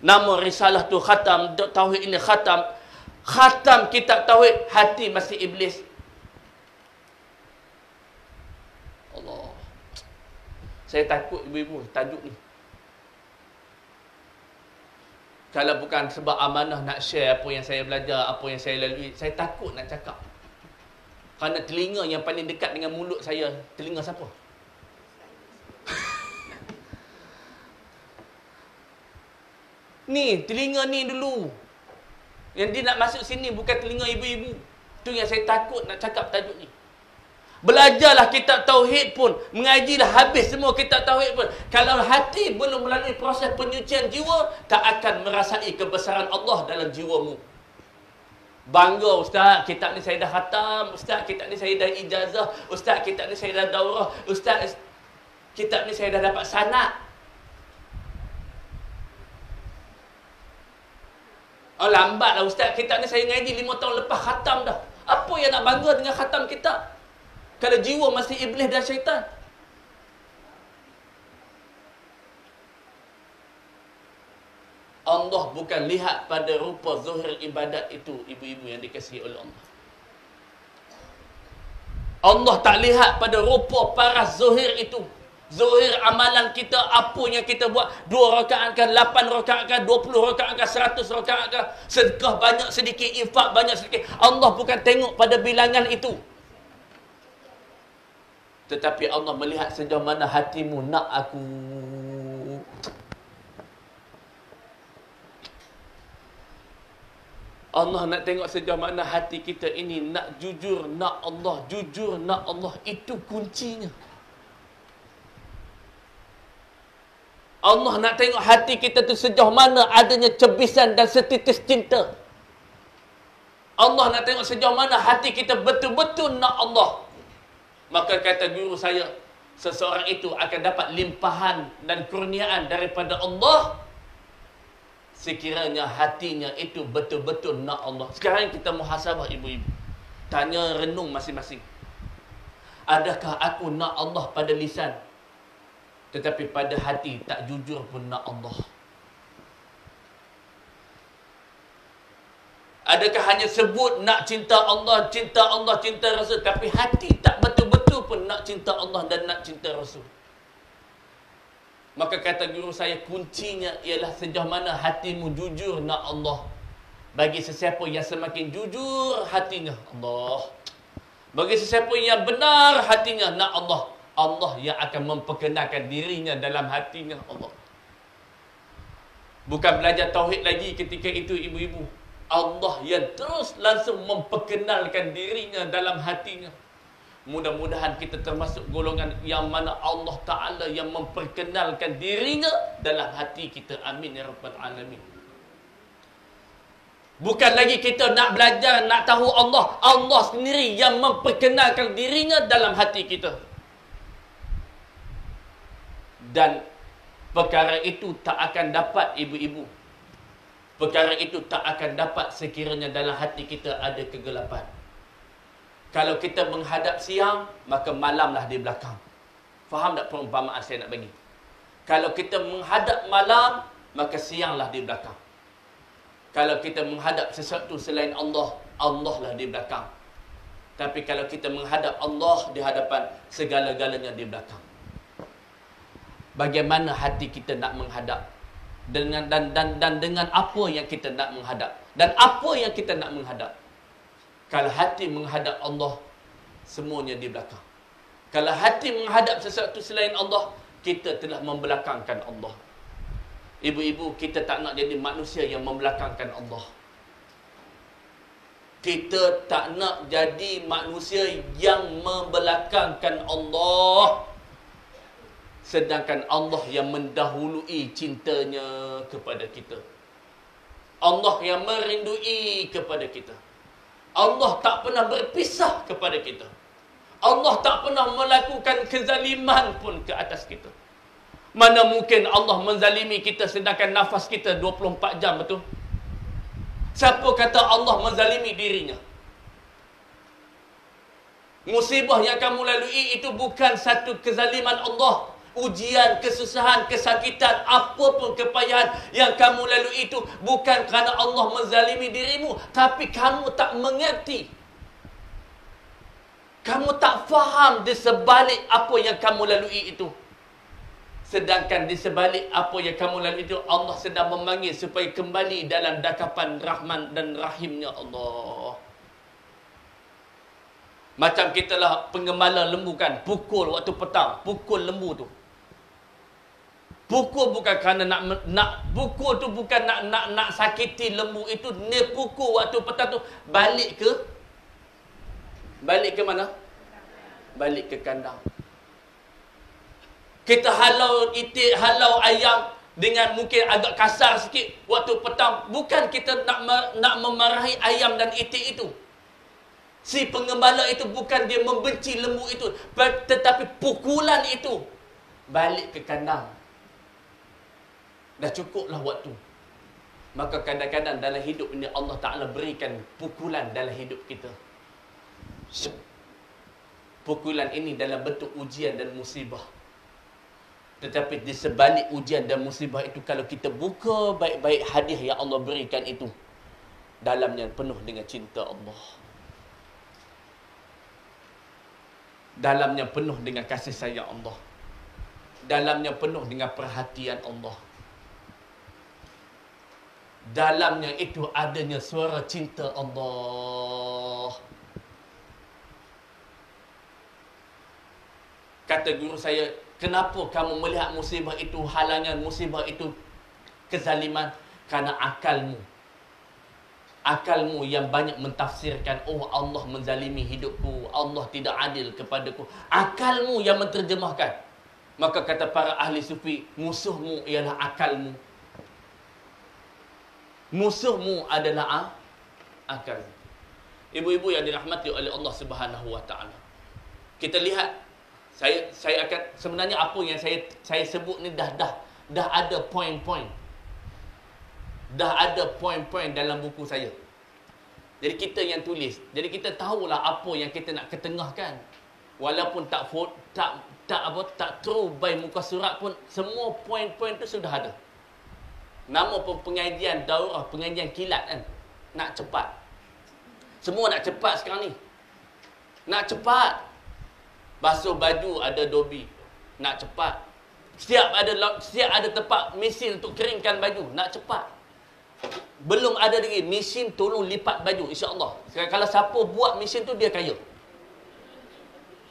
Nama risalah tu khatam, tauhid ini khatam. Khatam kitab tauhid, hati masih iblis. Allah. Saya takut ibu-ibu tajuk ni. Kalau bukan sebab amanah nak share apa yang saya belajar, apa yang saya lalui, saya takut nak cakap. Kerana telinga yang paling dekat dengan mulut saya, telinga siapa? Ni, telinga ni dulu. Yang dia nak masuk sini bukan telinga ibu-ibu. Tu yang saya takut nak cakap tajuk ni. Belajarlah kitab tauhid pun, mengajilah habis semua kitab tauhid pun, kalau hati belum melalui proses penyucian jiwa, tak akan merasai kebesaran Allah dalam jiwamu. Bangga, Ustaz, kitab ni saya dah khatam. Ustaz, kitab ni saya dah ijazah. Ustaz, kitab ni saya dah daurah. Ustaz, kitab ni saya dah dapat sanad. Oh, lambatlah Ustaz, kitab ni saya ngaji lima tahun lepas khatam dah. Apa yang nak bangga dengan khatam kitab? Kalau jiwa masih iblis dan syaitan. Allah bukan lihat pada rupa zuhir ibadat itu, ibu-ibu yang dikasihi oleh Allah. Allah tak lihat pada rupa paras zuhir itu. Zuhir amalan kita, apa yang kita buat, dua rakaat ke, lapan rakaat ke, dua puluh rakaat ke, seratus rakaat ke, sedekah banyak sedikit, infak banyak sedikit. Allah bukan tengok pada bilangan itu. Tetapi Allah melihat sejauh mana hatimu nak aku. Allah nak tengok sejauh mana hati kita ini nak jujur, nak Allah, jujur, nak Allah. Itu kuncinya. Allah nak tengok hati kita tu sejauh mana adanya cebisan dan setitis cinta. Allah nak tengok sejauh mana hati kita betul-betul nak Allah. Maka kata guru saya, seseorang itu akan dapat limpahan dan kurniaan daripada Allah sekiranya hatinya itu betul-betul nak Allah. Sekarang kita muhasabah, ibu-ibu. Tanya, renung masing-masing. Adakah aku nak Allah pada lisan, tetapi pada hati tak jujur pun nak Allah? Adakah hanya sebut nak cinta Allah, cinta Allah, cinta Rasul, tapi hati tak betul-betul pun nak cinta Allah dan nak cinta Rasul? Maka kata guru saya, kuncinya ialah sejauh mana hatimu jujur nak Allah. Bagi sesiapa yang semakin jujur hatinya, Allah. Bagi sesiapa yang benar hatinya nak Allah, Allah yang akan memperkenalkan dirinya dalam hatinya, Allah. Bukan belajar tauhid lagi ketika itu ibu-ibu. Allah yang terus langsung memperkenalkan dirinya dalam hatinya. Mudah-mudahan kita termasuk golongan yang mana Allah Ta'ala yang memperkenalkan dirinya dalam hati kita. Amin ya Rabbal Alamin. Bukan lagi kita nak belajar, nak tahu Allah. Allah sendiri yang memperkenalkan dirinya dalam hati kita. Dan perkara itu tak akan dapat ibu-ibu. Perkara itu tak akan dapat sekiranya dalam hati kita ada kegelapan. Kalau kita menghadap siang, maka malamlah di belakang. Faham tak perumpamaan saya nak bagi? Kalau kita menghadap malam, maka sianglah di belakang. Kalau kita menghadap sesuatu selain Allah, Allah lah di belakang. Tapi kalau kita menghadap Allah di hadapan, segala-galanya di belakang. Bagaimana hati kita nak menghadap? Dengan, dan, dan, dan dengan apa yang kita nak menghadap? Dan apa yang kita nak menghadap? Kalau hati menghadap Allah, semuanya di belakang. Kalau hati menghadap sesuatu selain Allah, kita telah membelakangkan Allah. Ibu-ibu, kita tak nak jadi manusia yang membelakangkan Allah. Kita tak nak jadi manusia yang membelakangkan Allah. Sedangkan Allah yang mendahului cintanya kepada kita. Allah yang merindui kepada kita. Allah tak pernah berpisah kepada kita. Allah tak pernah melakukan kezaliman pun ke atas kita. Mana mungkin Allah menzalimi kita sedangkan nafas kita dua puluh empat jam, betul? Siapa kata Allah menzalimi dirinya? Musibah yang kamu lalui itu bukan satu kezaliman Allah. Ujian, kesusahan, kesakitan, apa pun kepayahan yang kamu lalui itu bukan kerana Allah menzalimi dirimu, tapi kamu tak mengerti. Kamu tak faham di sebalik apa yang kamu lalui itu. Sedangkan di sebalik apa yang kamu lalui itu, Allah sedang memanggil supaya kembali dalam dakapan rahman dan rahimnya Allah. Macam kita lah penggembala lembu kan, pukul waktu petang, pukul lembu tu. Pukul bukan kerana nak nak pukul tu bukan nak nak nak sakiti lembu itu, dia pukul waktu petang tu balik ke balik ke mana? Balik ke kandang. Kita halau itik, halau ayam dengan mungkin agak kasar sikit waktu petang, bukan kita nak nak memarahi ayam dan itik itu. Si pengembala itu bukan dia membenci lembu itu, tetapi pukulan itu balik ke kandang. Dah cukuplah waktu. Maka kadang-kadang dalam hidup ini Allah Ta'ala berikan pukulan dalam hidup kita. Pukulan ini dalam bentuk ujian dan musibah. Tetapi di sebalik ujian dan musibah itu, kalau kita buka baik-baik hadiah yang Allah berikan itu, dalamnya penuh dengan cinta Allah. Dalamnya penuh dengan kasih sayang Allah. Dalamnya penuh dengan perhatian Allah. Dalamnya itu adanya suara cinta Allah. Kata guru saya, kenapa kamu melihat musibah itu, halangan musibah itu, kezaliman? Kerana akalmu. Akalmu yang banyak mentafsirkan, oh Allah menzalimi hidupku, Allah tidak adil kepadaku. Akalmu yang menterjemahkan. Maka kata para ahli sufi, musuhmu ialah akalmu. Musuhmu adalah akal. Ibu-ibu yang dirahmati oleh Allah Subhanahu Wa Taala. Kita lihat, saya saya akan sebenarnya apa yang saya saya sebut ni dah dah dah ada poin-poin. Dah ada poin-poin dalam buku saya. Jadi kita yang tulis. Jadi kita tahulah apa yang kita nak ketengahkan. Walaupun tak tak tak apa tak true by muka surat pun, semua poin-poin tu sudah ada. Nama pun pengajian daurah, pengajian kilat kan. Nak cepat. Semua nak cepat sekarang ni. Nak cepat. Basuh baju ada dobi. Nak cepat. Setiap ada setiap ada tempat mesin untuk keringkan baju. Nak cepat. Belum ada lagi mesin tolong lipat baju, insya-Allah. Kalau siapa buat mesin tu, dia kaya.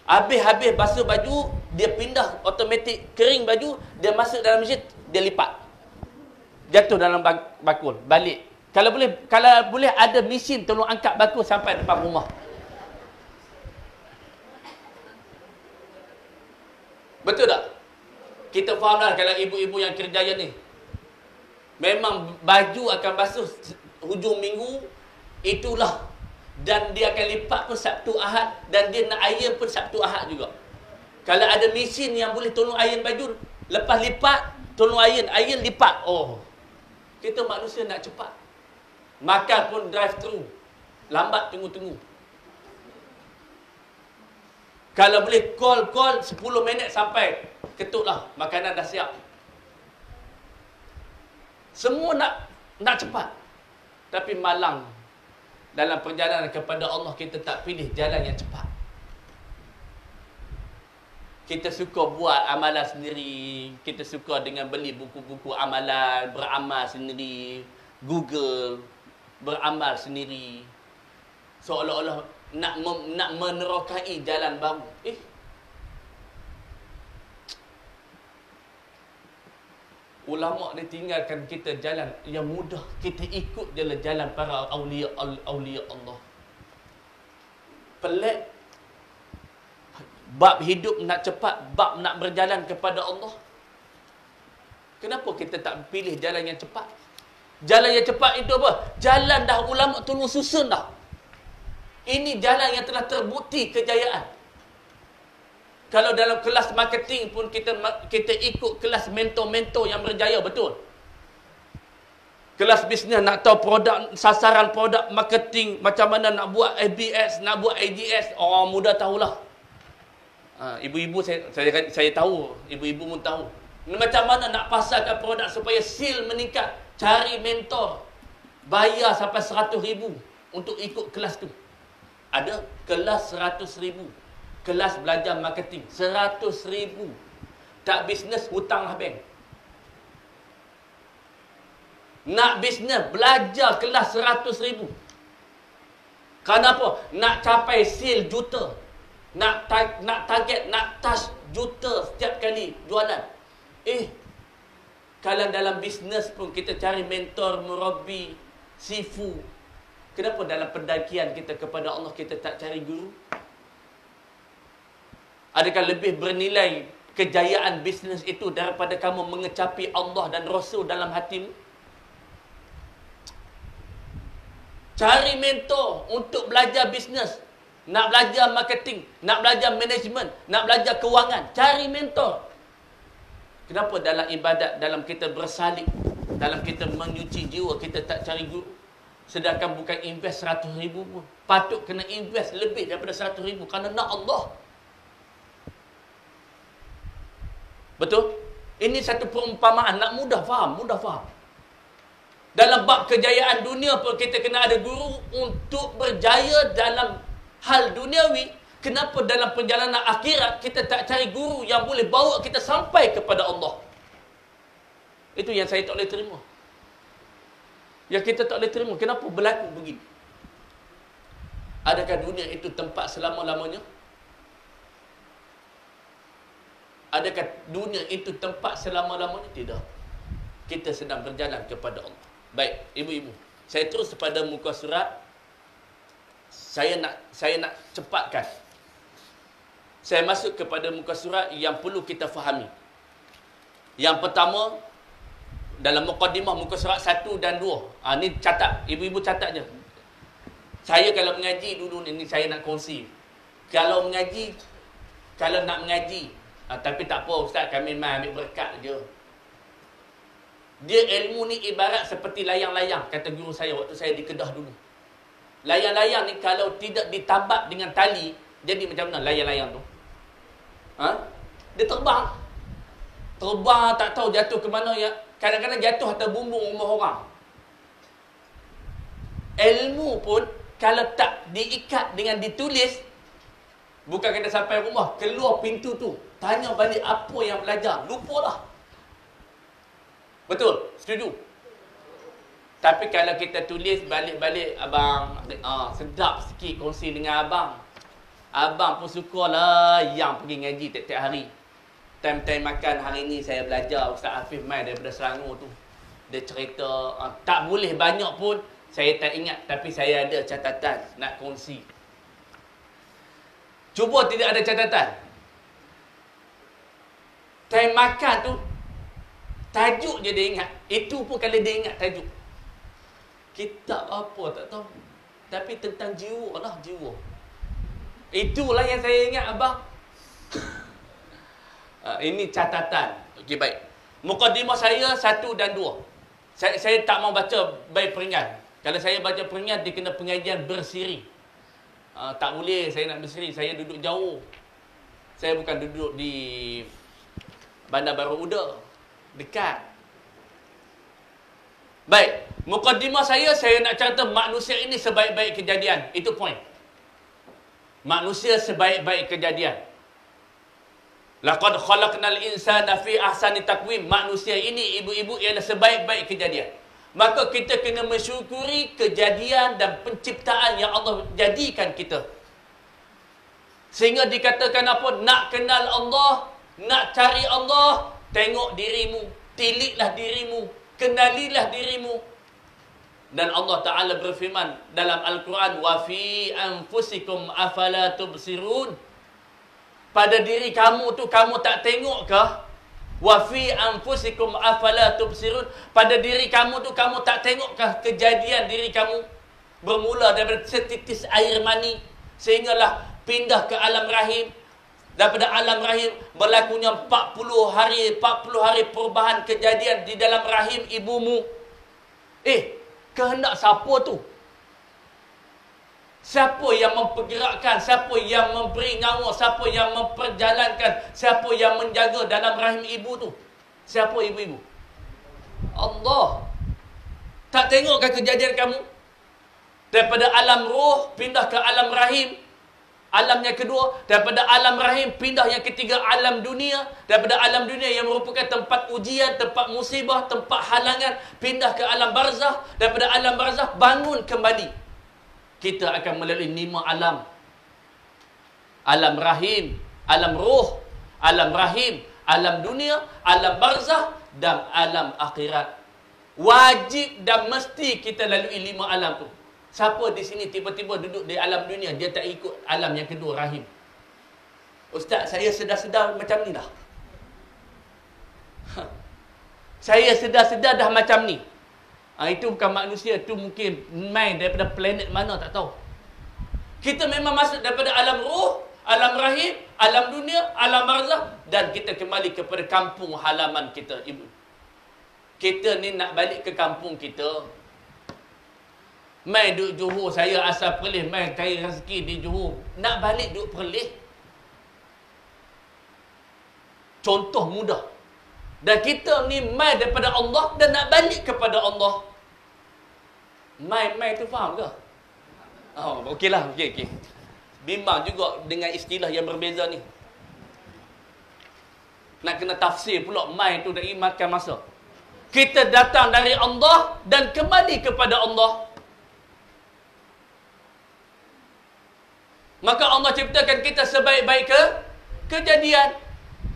Habis-habis basuh baju, dia pindah automatik kering baju, dia masuk dalam mesin, dia lipat. Jatuh dalam bakul, balik. Kalau boleh, kalau boleh ada mesin tolong angkat bakul sampai depan rumah. Betul tak? Kita fahamlah kalau ibu-ibu yang kerjaya ni. Memang baju akan basuh hujung minggu, itulah. Dan dia akan lipat pun Sabtu Ahad. Dan dia nak iron pun Sabtu Ahad juga. Kalau ada mesin yang boleh tolong iron baju, lepas lipat, tolong iron, iron lipat. Oh, kita manusia nak cepat. Makan pun drive through, lambat tunggu-tunggu. Kalau boleh call-call sepuluh minit sampai, ketuklah, makanan dah siap. Semua nak nak cepat. Tapi malang. Dalam perjalanan kepada Allah, kita tak pilih jalan yang cepat. Kita suka buat amalan sendiri. Kita suka dengan beli buku-buku amalan, beramal sendiri. Google, beramal sendiri. Seolah-olah nak, nak menerokai jalan baru. Eh. Ulama' dia tinggalkan kita jalan yang mudah. Kita ikut dia jalan para awliya, awliya Allah. Pelik. Bab hidup nak cepat. Bab nak berjalan kepada Allah. Kenapa kita tak pilih jalan yang cepat? Jalan yang cepat itu apa? Jalan dah ulama' tolong susun dah. Ini jalan yang telah terbukti kejayaan. Kalau dalam kelas marketing pun kita kita ikut kelas mentor-mentor yang berjaya, betul. Kelas bisnes nak tahu produk, sasaran produk marketing, macam mana nak buat A B S, nak buat A D S, orang muda tahulah. Ha, ibu-ibu saya, saya saya tahu, ibu-ibu pun tahu. Macam mana nak pasarkan produk supaya sale meningkat, cari mentor. Bayar sampai seratus ribu untuk ikut kelas tu. Ada kelas seratus ribu. Kelas belajar marketing seratus ribu. Tak bisnes, hutanglah bank. Nak bisnes, belajar kelas seratus ribu. Kenapa? Nak capai sale juta. Nak ta nak target, nak touch juta setiap kali jualan. Eh, kalau dalam bisnes pun kita cari mentor, murabi, sifu. Kenapa dalam pendakian kita kepada Allah, kita tak cari guru? Adakah lebih bernilai kejayaan bisnes itu daripada kamu mengecapi Allah dan Rasul dalam hatimu? Cari mentor untuk belajar bisnes. Nak belajar marketing, nak belajar management, nak belajar kewangan. Cari mentor. Kenapa dalam ibadat, dalam kita bersalik, dalam kita menyuci jiwa, kita tak cari guru? Sedangkan bukan invest seratus ribu pun. Patut kena invest lebih daripada seratus ribu kerana nak Allah. Betul? Ini satu perumpamaan. Nak mudah faham, mudah faham. Dalam bab kejayaan dunia pun kita kena ada guru untuk berjaya dalam hal duniawi. Kenapa dalam perjalanan akhirat kita tak cari guru yang boleh bawa kita sampai kepada Allah? Itu yang saya tak boleh terima. Yang kita tak boleh terima. Kenapa berlaku begini? Adakah dunia itu tempat selama-lamanya? Adakah dunia itu tempat selama-lamanya? Tidak. Kita sedang berjalan kepada Allah. Baik, ibu-ibu. Saya terus kepada muka surat. Saya nak saya nak cepatkan. Saya masuk kepada muka surat yang perlu kita fahami. Yang pertama, dalam mukadimah muka surat satu dan dua. Ha, ni catat. Ibu-ibu catat je. Saya kalau mengaji dulu, ni saya nak kongsi. Kalau mengaji, kalau nak mengaji, Ha, tapi tak apa Ustaz, kami main ambil berkat je. Dia ilmu ni ibarat seperti layang-layang, kata guru saya waktu saya di Kedah dulu. Layang-layang ni kalau tidak ditabat dengan tali, jadi macam mana layang-layang tu? Ha? Dia terbang. Terbang tak tahu jatuh ke mana. Ya. Kadang-kadang jatuh atas bumbung rumah orang. Ilmu pun kalau tak diikat dengan ditulis, Bukan kena sampai rumah, keluar pintu tu, tanya balik apa yang belajar, lupalah. Betul? Setuju? Tapi kalau kita tulis balik-balik, abang, ah, sedap sikit kongsi dengan abang. Abang pun sukalah yang pergi ngaji tiap-tiap hari. Time-time makan hari ni saya belajar, Ustaz Afif main daripada Selangor tu. Dia cerita, ah, tak boleh banyak pun, saya tak ingat. Tapi saya ada catatan nak kongsi. Cuba tidak ada catatan. Time makan tu, tajuk je dia ingat. Itu pun kalau dia ingat tajuk. Kitab apa tak tahu. Tapi tentang jiwa lah, jiwa. Itulah yang saya ingat abang. uh, ini catatan. Okey, baik. Mukadimah saya satu dan dua. Saya, saya tak mau baca by peringan. Kalau saya baca peringan, dia kena pengajian bersiri. Uh, tak boleh saya nak bersiri. Saya duduk jauh. Saya bukan duduk di Bandar Baru Uda. Dekat. Baik. Mukadimah saya, saya nak cerita manusia ini sebaik-baik kejadian. Itu point. Manusia sebaik-baik kejadian. Laqad khalaqnal insana fi ahsani taqwim. Manusia ini, ibu-ibu, ialah sebaik-baik kejadian. Maka kita kena mensyukuri kejadian dan penciptaan yang Allah jadikan kita. Sehingga dikatakan apa? Nak kenal Allah, nak cari Allah, tengok dirimu, tiliklah dirimu, kenalilah dirimu. Dan Allah Ta'ala berfirman dalam Al-Quran, wa fi anfusikum afala tubsirun. Pada diri kamu tu, kamu tak tengok ke? Wa fi anfusikum afala tubsirun. Pada diri kamu tu, kamu tak tengok ke kejadian diri kamu bermula daripada setitis air mani sehinggalah pindah ke alam rahim. Daripada alam rahim berlakunya empat puluh hari perubahan kejadian di dalam rahim ibumu. Eh, kehendak siapa tu? Siapa yang mempergerakkan? Siapa yang memberi nyawa? Siapa yang memperjalankan? Siapa yang menjaga dalam rahim ibu tu? Siapa ibu-ibu? Allah. Tak tengokkah kejadian kamu? Daripada alam roh pindah ke alam rahim. Alam yang kedua. Daripada alam rahim pindah yang ketiga, alam dunia. Daripada alam dunia yang merupakan tempat ujian, tempat musibah, tempat halangan, pindah ke alam barzah. Daripada alam barzah bangun kembali. Kita akan melalui lima alam. Alam rahim, alam roh, alam rahim, alam dunia, alam barzah dan alam akhirat. Wajib dan mesti kita lalui lima alam tu. Siapa di sini tiba-tiba duduk di alam dunia, dia tak ikut alam yang kedua, rahim? Ustaz, saya sedar-sedar macam ni dah. Ha. Saya sedar-sedar dah macam ni. Ha, itu bukan manusia, tu mungkin main daripada planet mana tak tahu. Kita memang masuk daripada alam ruh, alam rahim, alam dunia, alam barzah dan kita kembali kepada kampung halaman kita, ibu. Kita ni nak balik ke kampung kita. Mai duduk Johor, saya asal Perlis, mai cari rezeki di Johor. Nak balik duduk Perlis. Contoh mudah. Dan kita ni mai daripada Allah dan nak balik kepada Allah. Mai-mai tu faham ke? Oh, okeylah, okey okey. Bimbang juga dengan istilah yang berbeza ni. Nak kena tafsir pula mai tu dari makan masa. Kita datang dari Allah dan kembali kepada Allah. Maka Allah ciptakan kita sebaik-baik ke kejadian.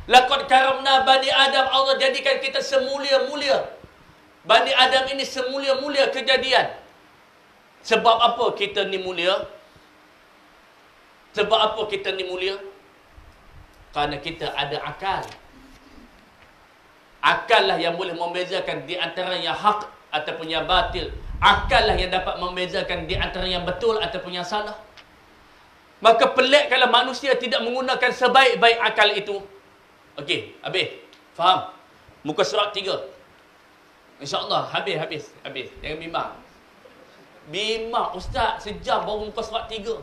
Laqad karamna bani Adam. Allah jadikan kita semulia-mulia. Bani Adam ini semulia-mulia kejadian. Sebab apa kita ni mulia? Sebab apa kita ni mulia? Kerana kita ada akal. Akal lah yang boleh membezakan di antara yang hak ataupun yang batil. Akal lah yang dapat membezakan di antara yang betul ataupun yang salah. Maka pelik kalau manusia tidak menggunakan sebaik-baik akal itu. Okey, habis. Faham? Muka surat tiga. InsyaAllah, habis, habis, habis. Jangan bimbang. Bimbang, Ustaz, sejam baru muka surat tiga.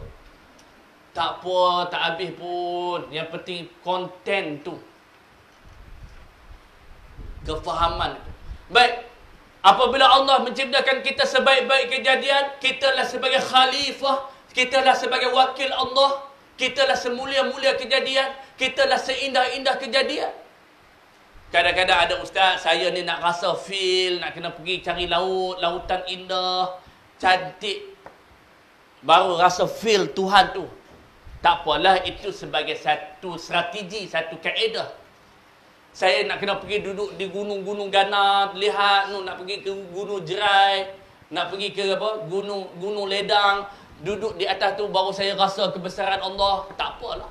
Tak apa, tak habis pun. Yang penting konten tu. Kefahaman tu. Baik. Apabila Allah menciptakan kita sebaik-baik kejadian, kitalah sebagai khalifah. Kitalah sebagai wakil Allah. Kitalah semulia-mulia kejadian, kitalah seindah-indah kejadian. Kadang-kadang ada ustaz, saya ni nak rasa feel, nak kena pergi cari laut, lautan indah, cantik, baru rasa feel Tuhan tu. Tak apalah, itu sebagai satu strategi, satu kaedah. Saya nak kena pergi duduk di gunung-gunung Ganar, lihat nu, nak pergi ke gunung Jerai, nak pergi ke apa? Gunung gunung Ledang, duduk di atas tu baru saya rasa kebesaran Allah. Tak apalah.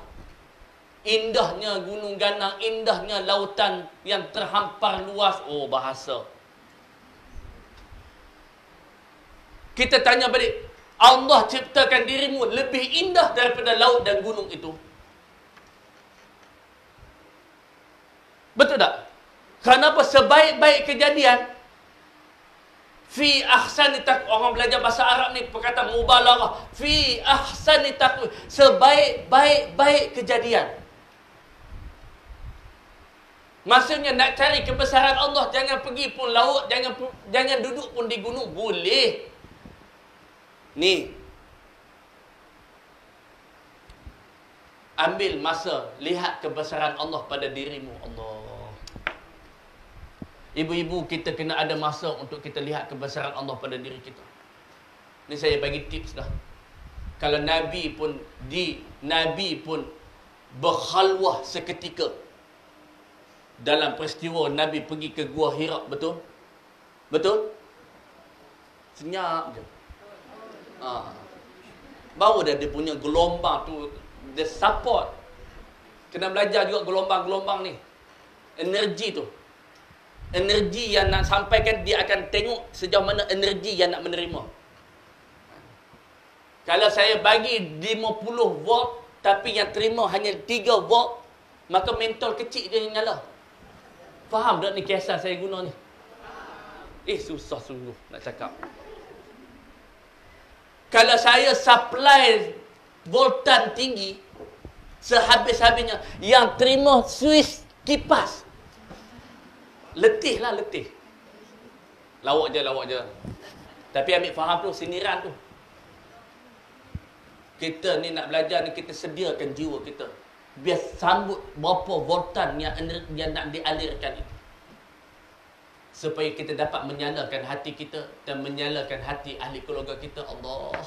Indahnya gunung Ganar, indahnya lautan yang terhampar luas. Oh, bahasa. Kita tanya balik, Allah ciptakan dirimu lebih indah daripada laut dan gunung itu. Betul tak? Kenapa sebaik-baik kejadian fi ahsani taqwim, orang belajar bahasa Arab ni perkataan mubalaghah, fi ahsani taqwim, sebaik-baik-baik kejadian. Maksudnya nak cari kebesaran Allah, jangan pergi pun laut, jangan jangan duduk pun di gunung, boleh. Ni ambil masa lihat kebesaran Allah pada dirimu. Allah, ibu-ibu, kita kena ada masa untuk kita lihat kebesaran Allah pada diri kita. Ni saya bagi tips dah. Kalau Nabi pun di Nabi pun berkhalwah seketika dalam peristiwa Nabi pergi ke Gua Hira, betul? Betul? Senyap je. Ha. Baru dah dia punya gelombang tu, dia support. Kena belajar juga gelombang-gelombang ni, energi tu, energi yang nak sampaikan. Dia akan tengok sejauh mana energi yang nak menerima. Kalau saya bagi lima puluh volt tapi yang terima hanya tiga volt, maka mentol kecil dia nyala. Faham tak ni kiasan saya guna ni? Eh, susah sungguh nak cakap. Kalau saya supply voltan tinggi sehabis-habisnya, yang terima suis kipas. Letih lah, letih. Lawak je, lawak je. Tapi ambil faham tu, siniran tu. Kita ni nak belajar ni, kita sediakan jiwa kita. Biar sambut berapa voltan yang, yang nak dialirkan itu. Supaya kita dapat menyalakan hati kita dan menyalakan hati ahli keluarga kita. Allah.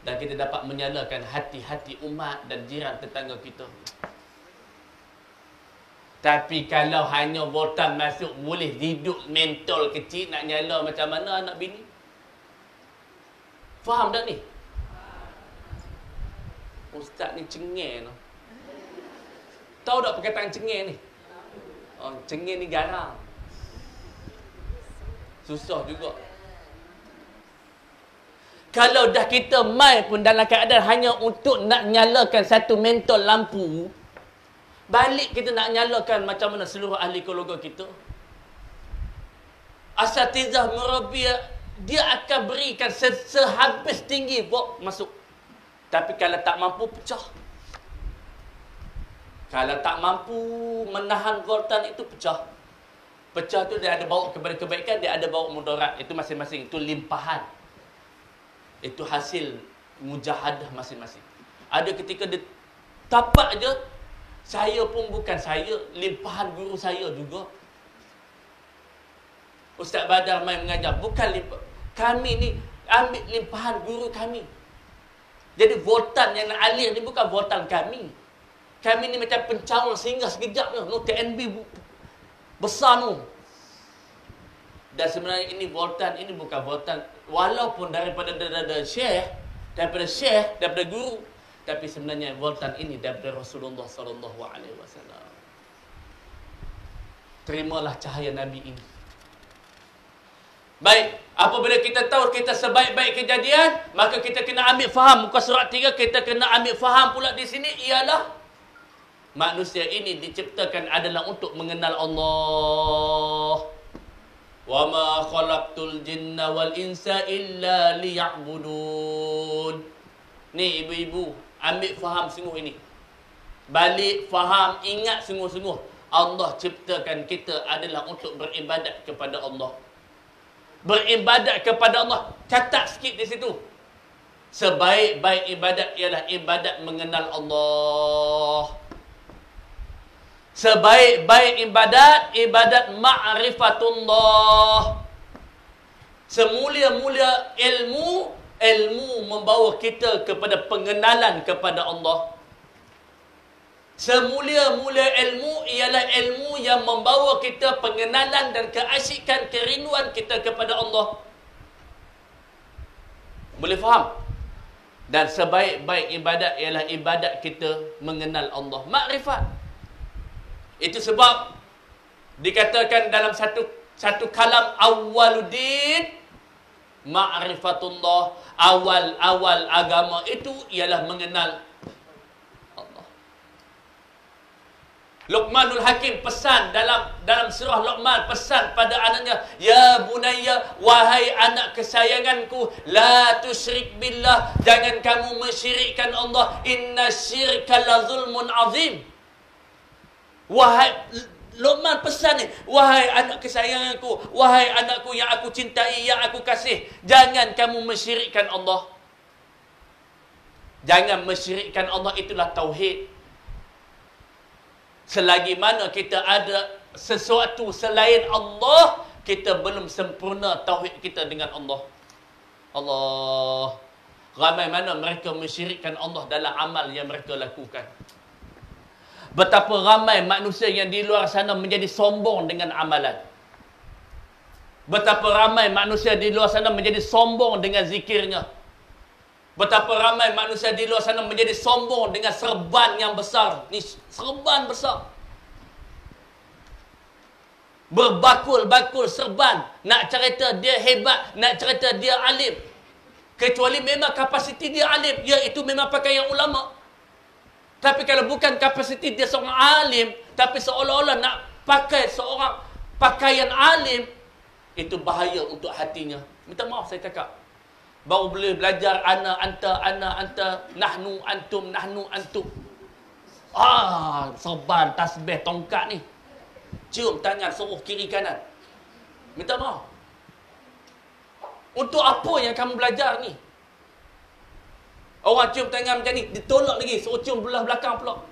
Dan kita dapat menyalakan hati-hati umat dan jiran tetangga kita. Tapi kalau hanya voltan masuk, boleh hidup mentol kecil, nak nyala macam mana anak bini? Faham tak ni? Ustaz ni cengeng no. Tahu tak perkataan cengeng ni? Oh, cengeng ni garang. Susah juga. Kalau dah kita mai pun dalam keadaan hanya untuk nak nyalakan satu mentol lampu, balik kita nak nyalakan macam mana seluruh ahli keluarga kita? Asatizah murabbiah, dia akan berikan sehabis tinggi bok masuk. Tapi kalau tak mampu, pecah. Kalau tak mampu menahan voltan itu, pecah. Pecah tu dia ada bawa kepada kebaikan, dia ada bawa mudarat. Itu masing-masing. Itu limpahan. Itu hasil mujahadah masing-masing. Ada ketika dia tapak je, saya pun bukan saya, limpahan guru saya juga. Ustaz Badar main mengajar, bukan limpahan. Kami ni ambil limpahan guru kami. Jadi voltan yang nak alir ni bukan voltan kami. Kami ni macam pencaung sehingga sekejap je. No, T N B besar tu. Dan sebenarnya ini voltan, ini bukan voltan. Walaupun daripada daripada syekh, daripada syekh, daripada guru, tapi sebenarnya voltan ini daripada Rasulullah Sallallahu Alaihi Wasallam. Terimalah cahaya Nabi ini. Baik, apabila kita tahu kita sebaik-baik kejadian, maka kita kena ambil faham. Muka surat tiga kita kena ambil faham pula di sini ialah manusia ini diciptakan adalah untuk mengenal Allah. Wa ma khalaqtul jinna wal insa illa liya'budun. Ni ibu-ibu, ambil faham sungguh ini. Balik faham, ingat sungguh-sungguh. Allah ciptakan kita adalah untuk beribadat kepada Allah. Beribadat kepada Allah. Catat sikit di situ. Sebaik-baik ibadat ialah ibadat mengenal Allah. Sebaik-baik ibadat, ibadat ma'rifatullah. Semulia-mulia ilmu, ilmu membawa kita kepada pengenalan kepada Allah. Semulia-mulia ilmu ialah ilmu yang membawa kita pengenalan dan keasyikan, kerinduan kita kepada Allah. Boleh faham? Dan sebaik-baik ibadat ialah ibadat kita mengenal Allah. Makrifat. Itu sebab dikatakan dalam satu satu kalam awwaluddin ma'rifatullah. Awal-awal agama itu ialah mengenal Allah. Luqmanul Hakim pesan dalam dalam surah Luqman, pesan pada anaknya, ya bunayya, wahai anak kesayanganku, la tusyrik billah, jangan kamu mensyirikkan Allah, inna syirka la zulmun azim. Wahai Luqman pesan ni, wahai anak kesayanganku, wahai anakku yang aku cintai, yang aku kasih, jangan kamu mensyirikkan Allah. Jangan mensyirikkan Allah, itulah tauhid. Selagi mana kita ada sesuatu selain Allah, kita belum sempurna tauhid kita dengan Allah. Allah. Ramai mana mereka mensyirikkan Allah dalam amal yang mereka lakukan. Betapa ramai manusia yang di luar sana menjadi sombong dengan amalan. Betapa ramai manusia di luar sana menjadi sombong dengan zikirnya. Betapa ramai manusia di luar sana menjadi sombong dengan serban yang besar. Ni serban besar. Berbakul-bakul serban. Nak cerita dia hebat. Nak cerita dia alim. Kecuali memang kapasiti dia alim. Iaitu memang pakai yang ulama. Tapi kalau bukan kapasiti dia seorang alim. Tapi seolah-olah nak pakai seorang pakaian alim. Itu bahaya untuk hatinya. Minta maaf saya cakap. Baru boleh belajar ana, anta, ana, anta, nahnu, antum, nahnu, antum. Ah, serban, tasbih, tongkat ni. Cium tangan, suruh kiri kanan. Minta maaf. Untuk apa yang kamu belajar ni? Orang cium tangan macam ni, ditolak lagi, suruh cium belah belakang pula.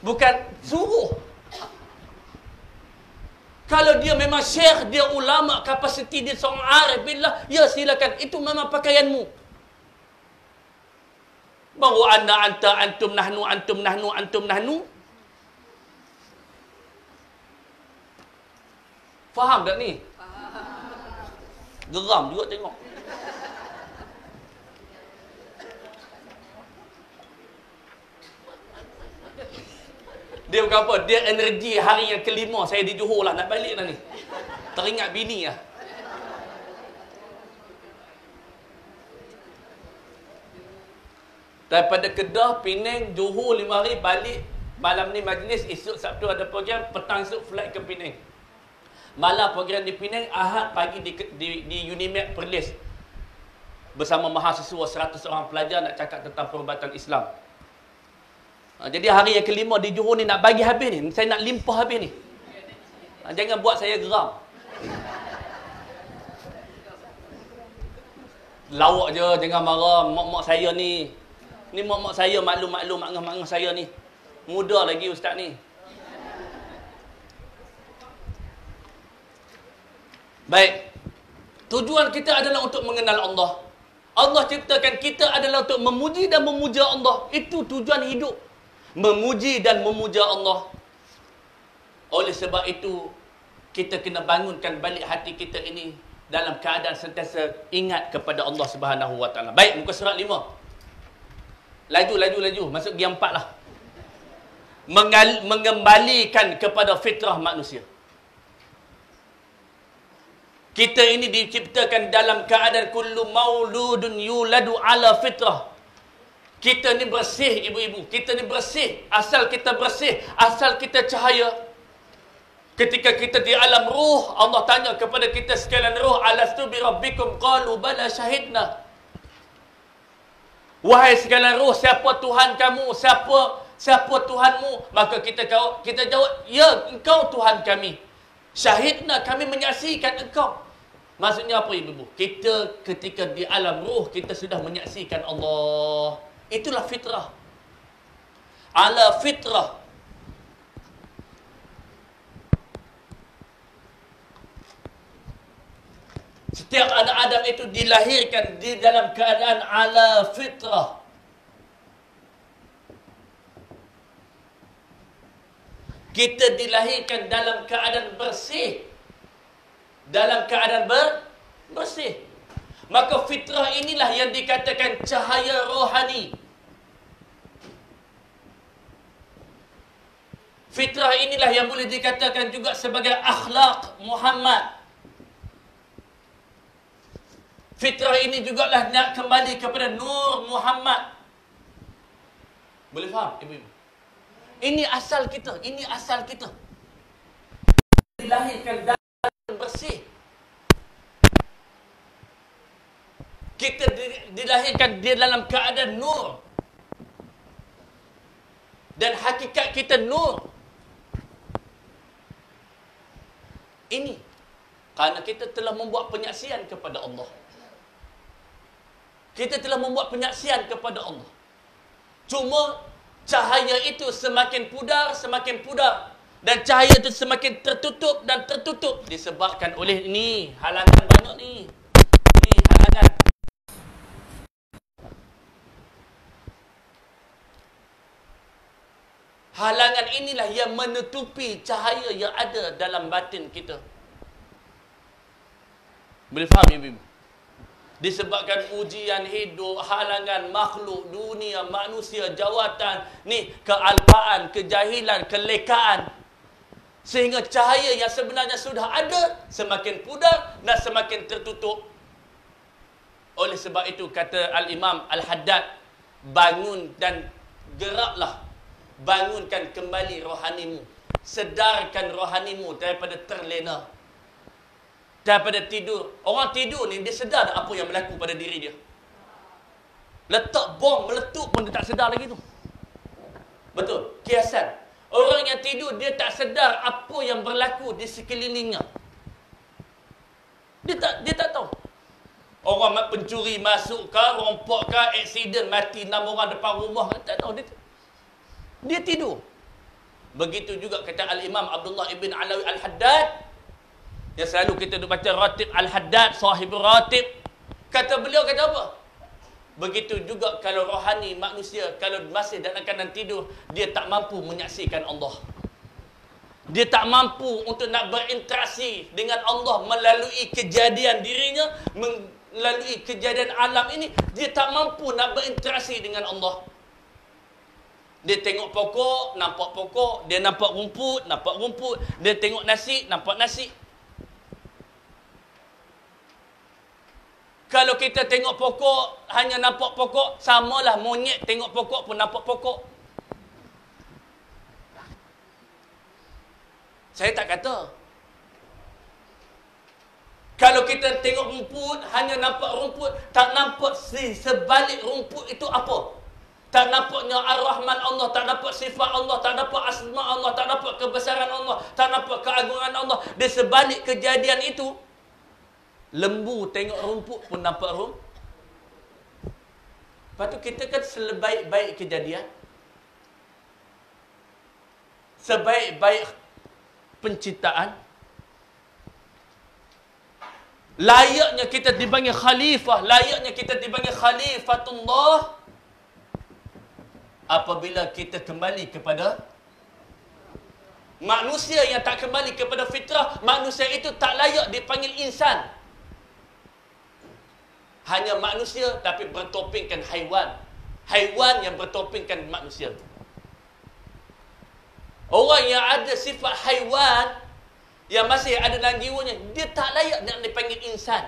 Bukan suruh. Kalau dia memang syekh, dia ulama, kapasiti dia seorang arif billah, ya silakan. Itu memang pakaianmu. Baru anda, anta, antum, nahnu, antum, nahnu, antum, nahnu. Faham tak ni? Geram juga tengok. Dia bukan apa, dia energi hari yang kelima saya di Johor lah, nak balik dah ni. Teringat bini lah. Daripada Kedah, Penang, Johor lima hari, balik malam ni majlis, esok Sabtu ada program, petang esok flight ke Penang. Malam program di Penang, Ahad pagi di, di, di Unimap Perlis. Bersama mahasiswa seratus orang pelajar nak cakap tentang perubatan Islam. Jadi hari yang kelima di Johor ni nak bagi habis ni. Saya nak limpah habis ni. Jangan buat saya geram. Lawak je, jangan marah. Mak-mak saya ni. Ni mak-mak saya, maklum-maklum, makngah-makngah saya ni. Muda lagi ustaz ni. Baik. Tujuan kita adalah untuk mengenal Allah. Allah ciptakan kita adalah untuk memuji dan memuja Allah. Itu tujuan hidup. Memuji dan memuja Allah. Oleh sebab itu, kita kena bangunkan balik hati kita ini dalam keadaan sentiasa ingat kepada Allah Subhanahu Wa Taala. Baik, muka surat lima. Laju, laju, laju. Masuk gear empat lah. Mengal- mengembalikan kepada fitrah manusia. Kita ini diciptakan dalam keadaan kullu mauludun yuladu ala fitrah. Kita ni bersih, ibu-ibu. Kita ni bersih. Asal kita bersih. Asal kita cahaya. Ketika kita di alam ruh, Allah tanya kepada kita sekalian ruh, alastu bi rabbikum qalu bala syahidna. Wahai sekalian ruh, siapa Tuhan kamu? Siapa siapa Tuhanmu? Maka kita kita jawab, ya, engkau Tuhan kami. Syahidna, kami menyaksikan engkau. Maksudnya apa ibu-ibu? Kita ketika di alam ruh, kita sudah menyaksikan Allah. Itulah fitrah. Ala fitrah. Setiap anak Adam itu dilahirkan di dalam keadaan ala fitrah. Kita dilahirkan dalam keadaan bersih. Dalam keadaan ber, bersih. Maka fitrah inilah yang dikatakan cahaya rohani. Fitrah inilah yang boleh dikatakan juga sebagai akhlak Muhammad. Fitrah ini jugalah nak kembali kepada Nur Muhammad. Boleh faham ibu-ibu? Ini asal kita. Ini asal kita. Dilahirkan dalam bersih. Kita dilahirkan dia dalam keadaan nur. Dan hakikat kita nur. Ini. Kerana kita telah membuat penyaksian kepada Allah. Kita telah membuat penyaksian kepada Allah. Cuma cahaya itu semakin pudar, semakin pudar. Dan cahaya itu semakin tertutup dan tertutup. Disebabkan oleh ni, halangan banyak ni. Ni halangan. Halangan inilah yang menutupi cahaya yang ada dalam batin kita. Boleh faham ibu-ibu? Disebabkan ujian hidup, halangan, makhluk, dunia, manusia, jawatan, ni kealpaan, kejahilan, kelekaan. Sehingga cahaya yang sebenarnya sudah ada semakin pudar dan semakin tertutup. Oleh sebab itu kata Al-Imam Al-Haddad, bangun dan geraklah. Bangunkan kembali rohanimu. Sedarkan rohanimu daripada terlena. Daripada tidur. Orang tidur ni, dia sedar tak apa yang berlaku pada diri dia. Letak bom, meletup pun dia tak sedar lagi tu. Betul? Kiasan. Orang yang tidur, dia tak sedar apa yang berlaku di sekelilingnya. Dia tak dia tak tahu. Orang pencuri masuk ke, rompok ke, aksiden, mati enam orang depan rumah. Tak tahu. Dia, dia tidur. Begitu juga kata Al-Imam Abdullah Ibn Alawi Al-Haddad. Yang selalu kita duk baca Ratib Al-Haddad, sahibul Ratib. Kata beliau, kata apa? Begitu juga kalau rohani manusia, kalau masih dalam keadaan tidur, dia tak mampu menyaksikan Allah. Dia tak mampu untuk nak berinteraksi dengan Allah melalui kejadian dirinya, melalui kejadian alam ini. Dia tak mampu nak berinteraksi dengan Allah. Dia tengok pokok, nampak pokok. Dia nampak rumput, nampak rumput. Dia tengok nasi, nampak nasi. Kalau kita tengok pokok, hanya nampak pokok, samalah monyet tengok pokok pun nampak pokok. Saya tak kata. Kalau kita tengok rumput, hanya nampak rumput, tak nampak si sebalik rumput itu apa. Tak nampaknya Ar-Rahman Allah, tak nampak sifat Allah, tak nampak asma Allah, tak nampak kebesaran Allah, tak nampak keagungan Allah. Di sebalik kejadian itu, lembu tengok rumput pun nampak rumput. Lepas tu kita kan sebaik-baik kejadian. Sebaik-baik penciptaan. Layaknya kita dipanggil khalifah. Layaknya kita dipanggil khalifatullah. Apabila kita kembali kepada manusia yang tak kembali kepada fitrah, manusia itu tak layak dipanggil insan. Hanya manusia tapi bertopengkan haiwan. Haiwan yang bertopengkan manusia. Orang yang ada sifat haiwan, yang masih ada dalam jiwanya, dia tak layak nak dipanggil insan.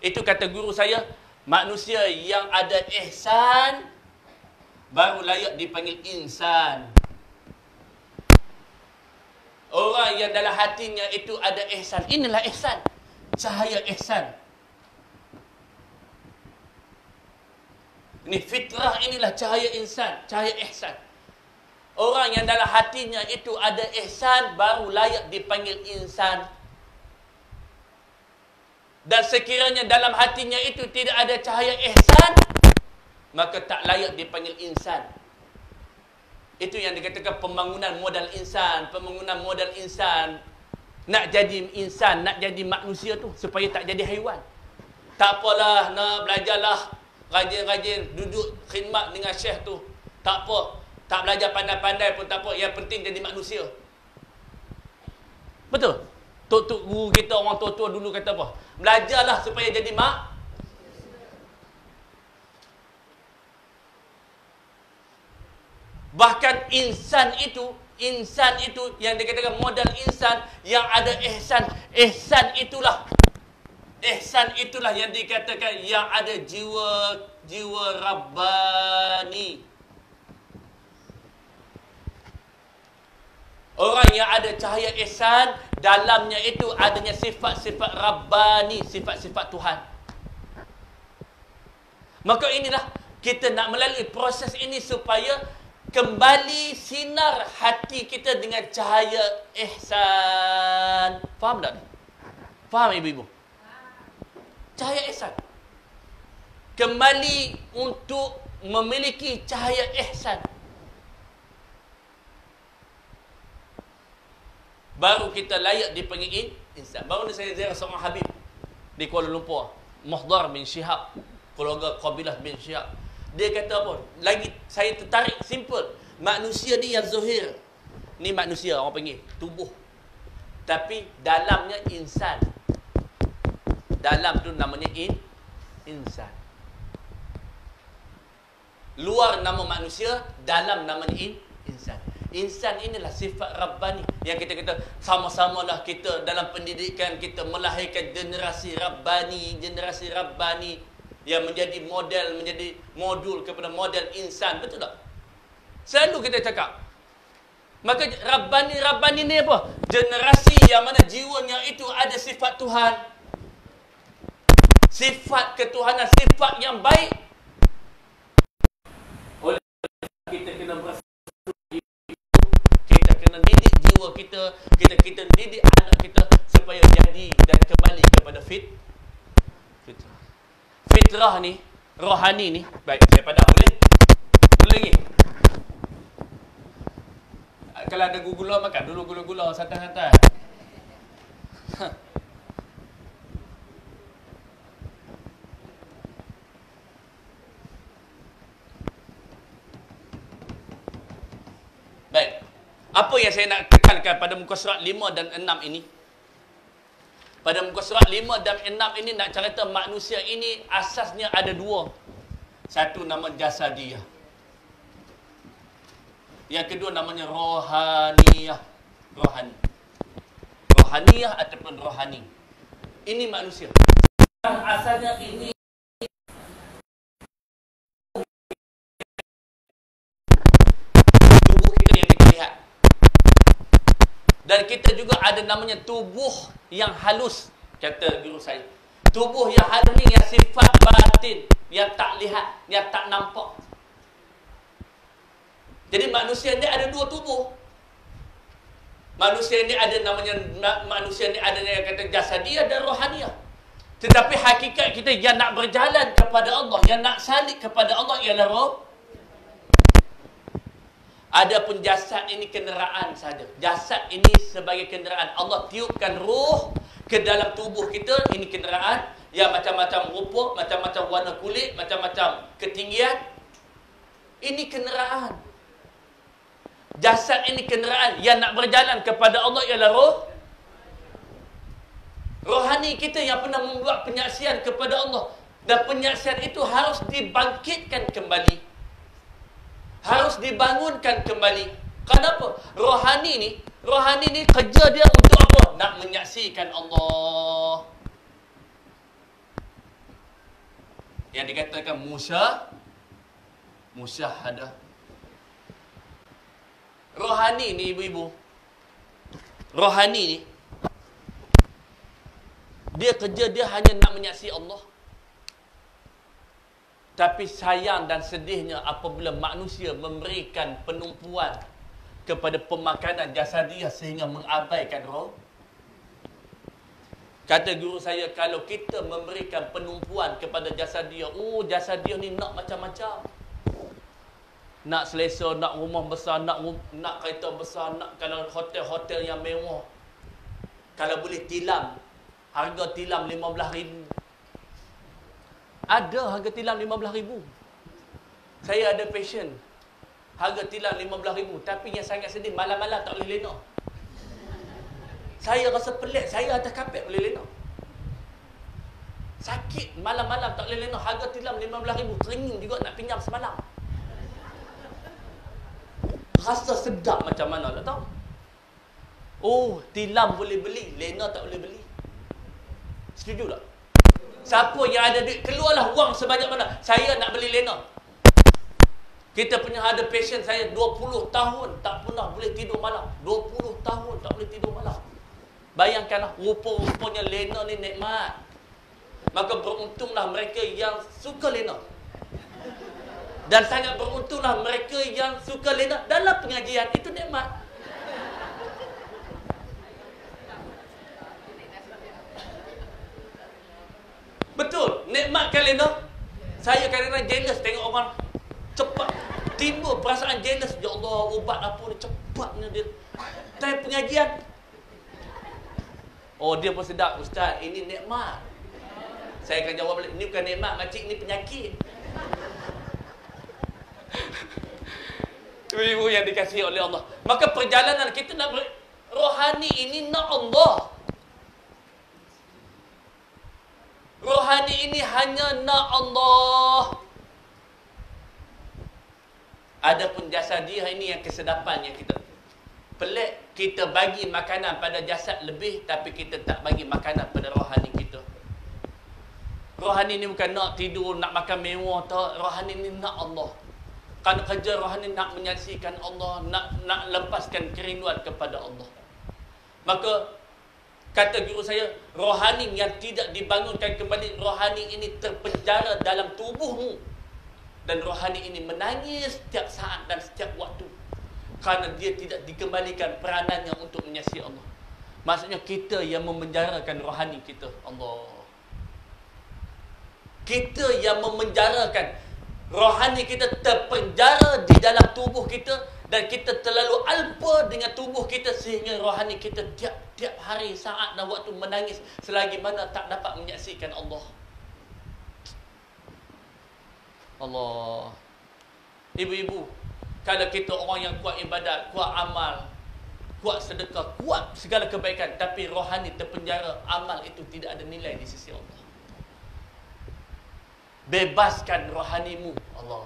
Itu kata guru saya, manusia yang ada ihsan baru layak dipanggil insan. Orang yang dalam hatinya itu ada ihsan. Inilah ihsan. Cahaya ihsan. Ini fitrah, inilah cahaya insan, cahaya ihsan. Orang yang dalam hatinya itu ada ihsan baru layak dipanggil insan. dan sekiranya dalam hatinya itu tidak ada cahaya ihsan, maka tak layak dipanggil insan. Itu yang dikatakan pembangunan modal insan, pembangunan modal insan. Nak jadi insan, nak jadi manusia tu supaya tak jadi haiwan. Tak apalah, nak belajarlah rajin-rajin, duduk khidmat dengan syekh tu. Tak apa, tak belajar pandai-pandai pun tak apa, yang penting jadi manusia. Betul? Tok-tok guru kita, orang tua-tua dulu kata apa? Belajarlah supaya jadi mak. Bahkan insan itu, insan itu yang dikatakan modal insan, yang ada ihsan. Ihsan itulah, ihsan itulah yang dikatakan yang ada jiwa, jiwa Rabbani. Orang yang ada cahaya ihsan, dalamnya itu adanya sifat-sifat Rabbani, sifat-sifat Tuhan. Maka inilah kita nak melalui proses ini supaya kembali sinar hati kita dengan cahaya ihsan. Faham tak? Faham ibu-ibu? Cahaya ihsan. Kembali untuk memiliki cahaya ihsan, baru kita layak dipanggil insan. Baru ni saya ziarah seorang Habib di Kuala Lumpur, Muhdar bin Syihab, keluarga Qabilah bin Syihab. Dia kata apa? Lagi saya tertarik, simple. Manusia ni yang zuhir, ni manusia orang panggil, tubuh. Tapi dalamnya insan. Dalam tu namanya in, insan. Luar nama manusia, dalam namanya in, insan. Insan inilah sifat Rabbani yang kita kata sama-samalah kita dalam pendidikan kita melahirkan generasi Rabbani, generasi Rabbani yang menjadi model, menjadi modul kepada model insan. Betul tak? Selalu kita cakap. Maka Rabbani, Rabbani ni apa? Generasi yang mana jiwanya itu ada sifat Tuhan, sifat ketuhanan, sifat yang baik. Oleh kita kena berasa didik jiwa kita, kita kita didik anak kita supaya jadi dan kembali kepada fit fitrah. Fitrah ni, rohani ni. Baik, saya padam boleh? Boleh lagi? Kalau ada gula makan dulu gula-gula, santai-santai. Baik. Apa yang saya nak tekankan pada muka surat lima dan enam ini? Pada muka surat lima dan enam ini nak cerita manusia ini asasnya ada dua. Satu nama jasadiyah. Yang kedua namanya rohaniyah. Rohani. Rohaniyah ataupun rohani. Ini manusia. Asalnya ini dan kita juga ada namanya tubuh yang halus, kata guru saya. Tubuh yang halus ni yang sifat batin, yang tak lihat, yang tak nampak. Jadi manusia ni ada dua tubuh. Manusia ni ada namanya, manusia ni ada yang kata jasadiyah dan rohaniyah. Tetapi hakikat kita yang nak berjalan kepada Allah, yang nak salik kepada Allah ialah roh. Adapun jasad ini kenderaan saja. Jasad ini sebagai kenderaan. Allah tiupkan ruh ke dalam tubuh kita. Ini kenderaan yang macam-macam rupa, macam-macam warna kulit, macam-macam ketinggian. Ini kenderaan. Jasad ini kenderaan yang nak berjalan kepada Allah ialah roh. Rohani kita yang pernah membuat penyaksian kepada Allah. Dan penyaksian itu harus dibangkitkan kembali. Harus dibangunkan kembali. Kenapa? Rohani ni, rohani ni kerja dia untuk apa? Nak menyaksikan Allah. Yang dikatakan Musa, musyahadah. Rohani ni ibu-ibu, rohani ni, dia kerja dia hanya nak menyaksikan Allah. Tapi sayang dan sedihnya apabila manusia memberikan penumpuan kepada pemakanan jasadiah sehingga mengabaikan roh. Kata guru saya, kalau kita memberikan penumpuan kepada jasad dia, oh jasad dia ni nak macam-macam. Nak selesa, nak rumah besar, nak nak kereta besar, nak kalau hotel-hotel yang mewah. Kalau boleh tilam, harga tilam lima belas ribu. Ada harga tilam lima belas ribu. Saya ada passion. Harga tilam lima belas ribu, tapi yang sangat sedih malam-malam tak boleh lena. Saya rasa pelik, saya atas kapet boleh lena. Sakit malam-malam tak boleh lena, harga tilam lima belas ribu, teringin juga nak pinjam semalam. Rasa sedap macam mana tak tahu. Oh, tilam boleh beli, lena tak boleh beli. Setuju tak? Siapa yang ada duit, keluarlah wang sebanyak mana. Saya nak beli lena. Kita punya ada passion, saya dua puluh tahun tak pernah boleh tidur malam. dua puluh tahun tak boleh tidur malam. Bayangkanlah rupa-rupanya lena ni nikmat. Maka beruntunglah mereka yang suka lena. Dan sangat beruntunglah mereka yang suka lena dalam pengajian. Itu nikmat. Betul, nikmat kan lena? Saya kadang-kadang jealous tengok orang cepat timbul perasaan jealous. Ya Allah, ubat apa ni cepatnya dia. Time pengajian. Oh, dia pun sedap. Ustaz, ini nikmat. Saya akan jawab balik, ni bukan nikmat, makcik, ni penyakit. Ibu yang dikasihi oleh Allah. Maka perjalanan kita nak rohani ini nak Allah. Rohani ini hanya nak Allah. Adapun jasad dia ini yang kesedapan yang kita pelik, kita bagi makanan pada jasad lebih, tapi kita tak bagi makanan pada rohani kita. Rohani ni bukan nak tidur, nak makan mewah tak. Rohani ni nak Allah. Kan kerja rohani nak menyaksikan Allah, nak nak lepaskan kerinduan kepada Allah. Maka kata guru saya, rohani yang tidak dibangunkan kembali, rohani ini terpenjara dalam tubuhmu. Dan rohani ini menangis setiap saat dan setiap waktu kerana dia tidak dikembalikan peranannya untuk menyaksikan Allah. Maksudnya kita yang memenjarakan rohani kita. Allah, kita yang memenjarakan rohani kita, terpenjara di dalam tubuh kita. Dan kita terlalu alpa dengan tubuh kita sehingga rohani kita tiap-tiap hari, saat dan waktu menangis selagi mana tak dapat menyaksikan Allah. Allah. Ibu-ibu, kalau kita orang yang kuat ibadat, kuat amal, kuat sedekah, kuat segala kebaikan, tapi rohani terpenjara, amal itu tidak ada nilai di sisi Allah. Bebaskan rohanimu, Allah.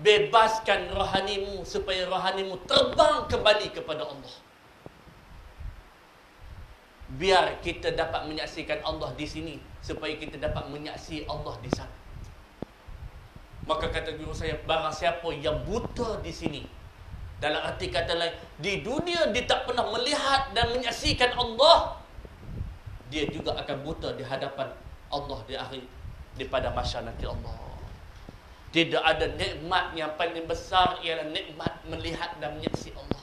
Bebaskan rohanimu supaya rohanimu terbang kembali kepada Allah. Biar kita dapat menyaksikan Allah di sini supaya kita dapat menyaksi Allah di sana. Maka kata guru saya, barang siapa yang buta di sini, dalam arti kata lain, di dunia dia tak pernah melihat dan menyaksikan Allah, dia juga akan buta di hadapan Allah di akhir, daripada masyarakat Allah. Tidak ada nikmat yang paling besar ialah nikmat melihat dan menyaksi Allah.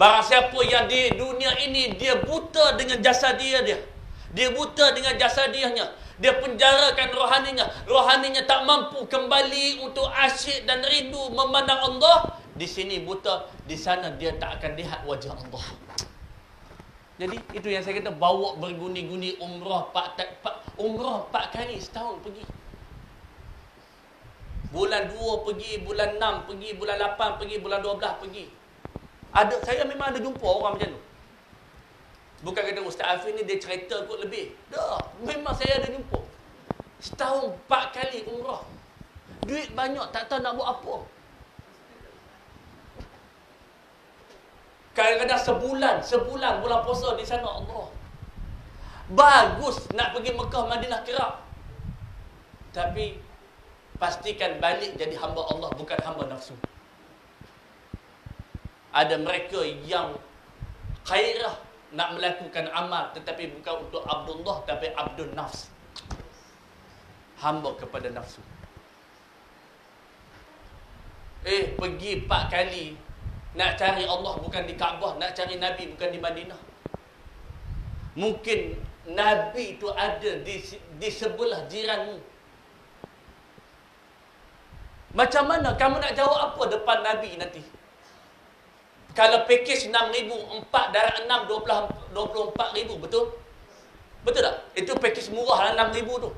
Barang siapa yang di dunia ini dia buta dengan jasad dia, dia dia buta dengan jasad dianya, dia penjarakan rohaninya, rohaninya tak mampu kembali untuk asyik dan rindu memandang Allah. Di sini buta, di sana dia tak akan lihat wajah Allah. Jadi itu yang saya kata, bawa berguni-guni umrah pak, pak umrah pak kali setahun pergi. Bulan dua pergi, bulan enam pergi, bulan lapan pergi, bulan dua belas pergi. Ada, saya memang ada jumpa orang macam tu. Bukan kata Ustaz Afif ni dia cerita kot lebih. Dah, memang saya ada jumpa. Setahun empat kali umrah. Duit banyak tak tahu nak buat apa. Kadang-kadang sebulan, sebulan bulan puasa di sana Allah. Bagus nak pergi Mekah Madinah kerap. Tapi pastikan balik jadi hamba Allah, bukan hamba nafsu. Ada mereka yang khairah nak melakukan amal tetapi bukan untuk Abdullah, tapi Abdul Nafs. Hamba kepada nafsu. Eh, pergi empat kali Nak cari Allah bukan di Kaabah, nak cari Nabi bukan di Madinah. Mungkin Nabi itu ada di, di sebelah jiranmu. Macam mana kamu nak jawab apa depan Nabi nanti? Kalau pakej enam ribu, empat darab enam, dua puluh empat ribu, betul? Betul tak? Itu pakej murah lah enam ribu tu.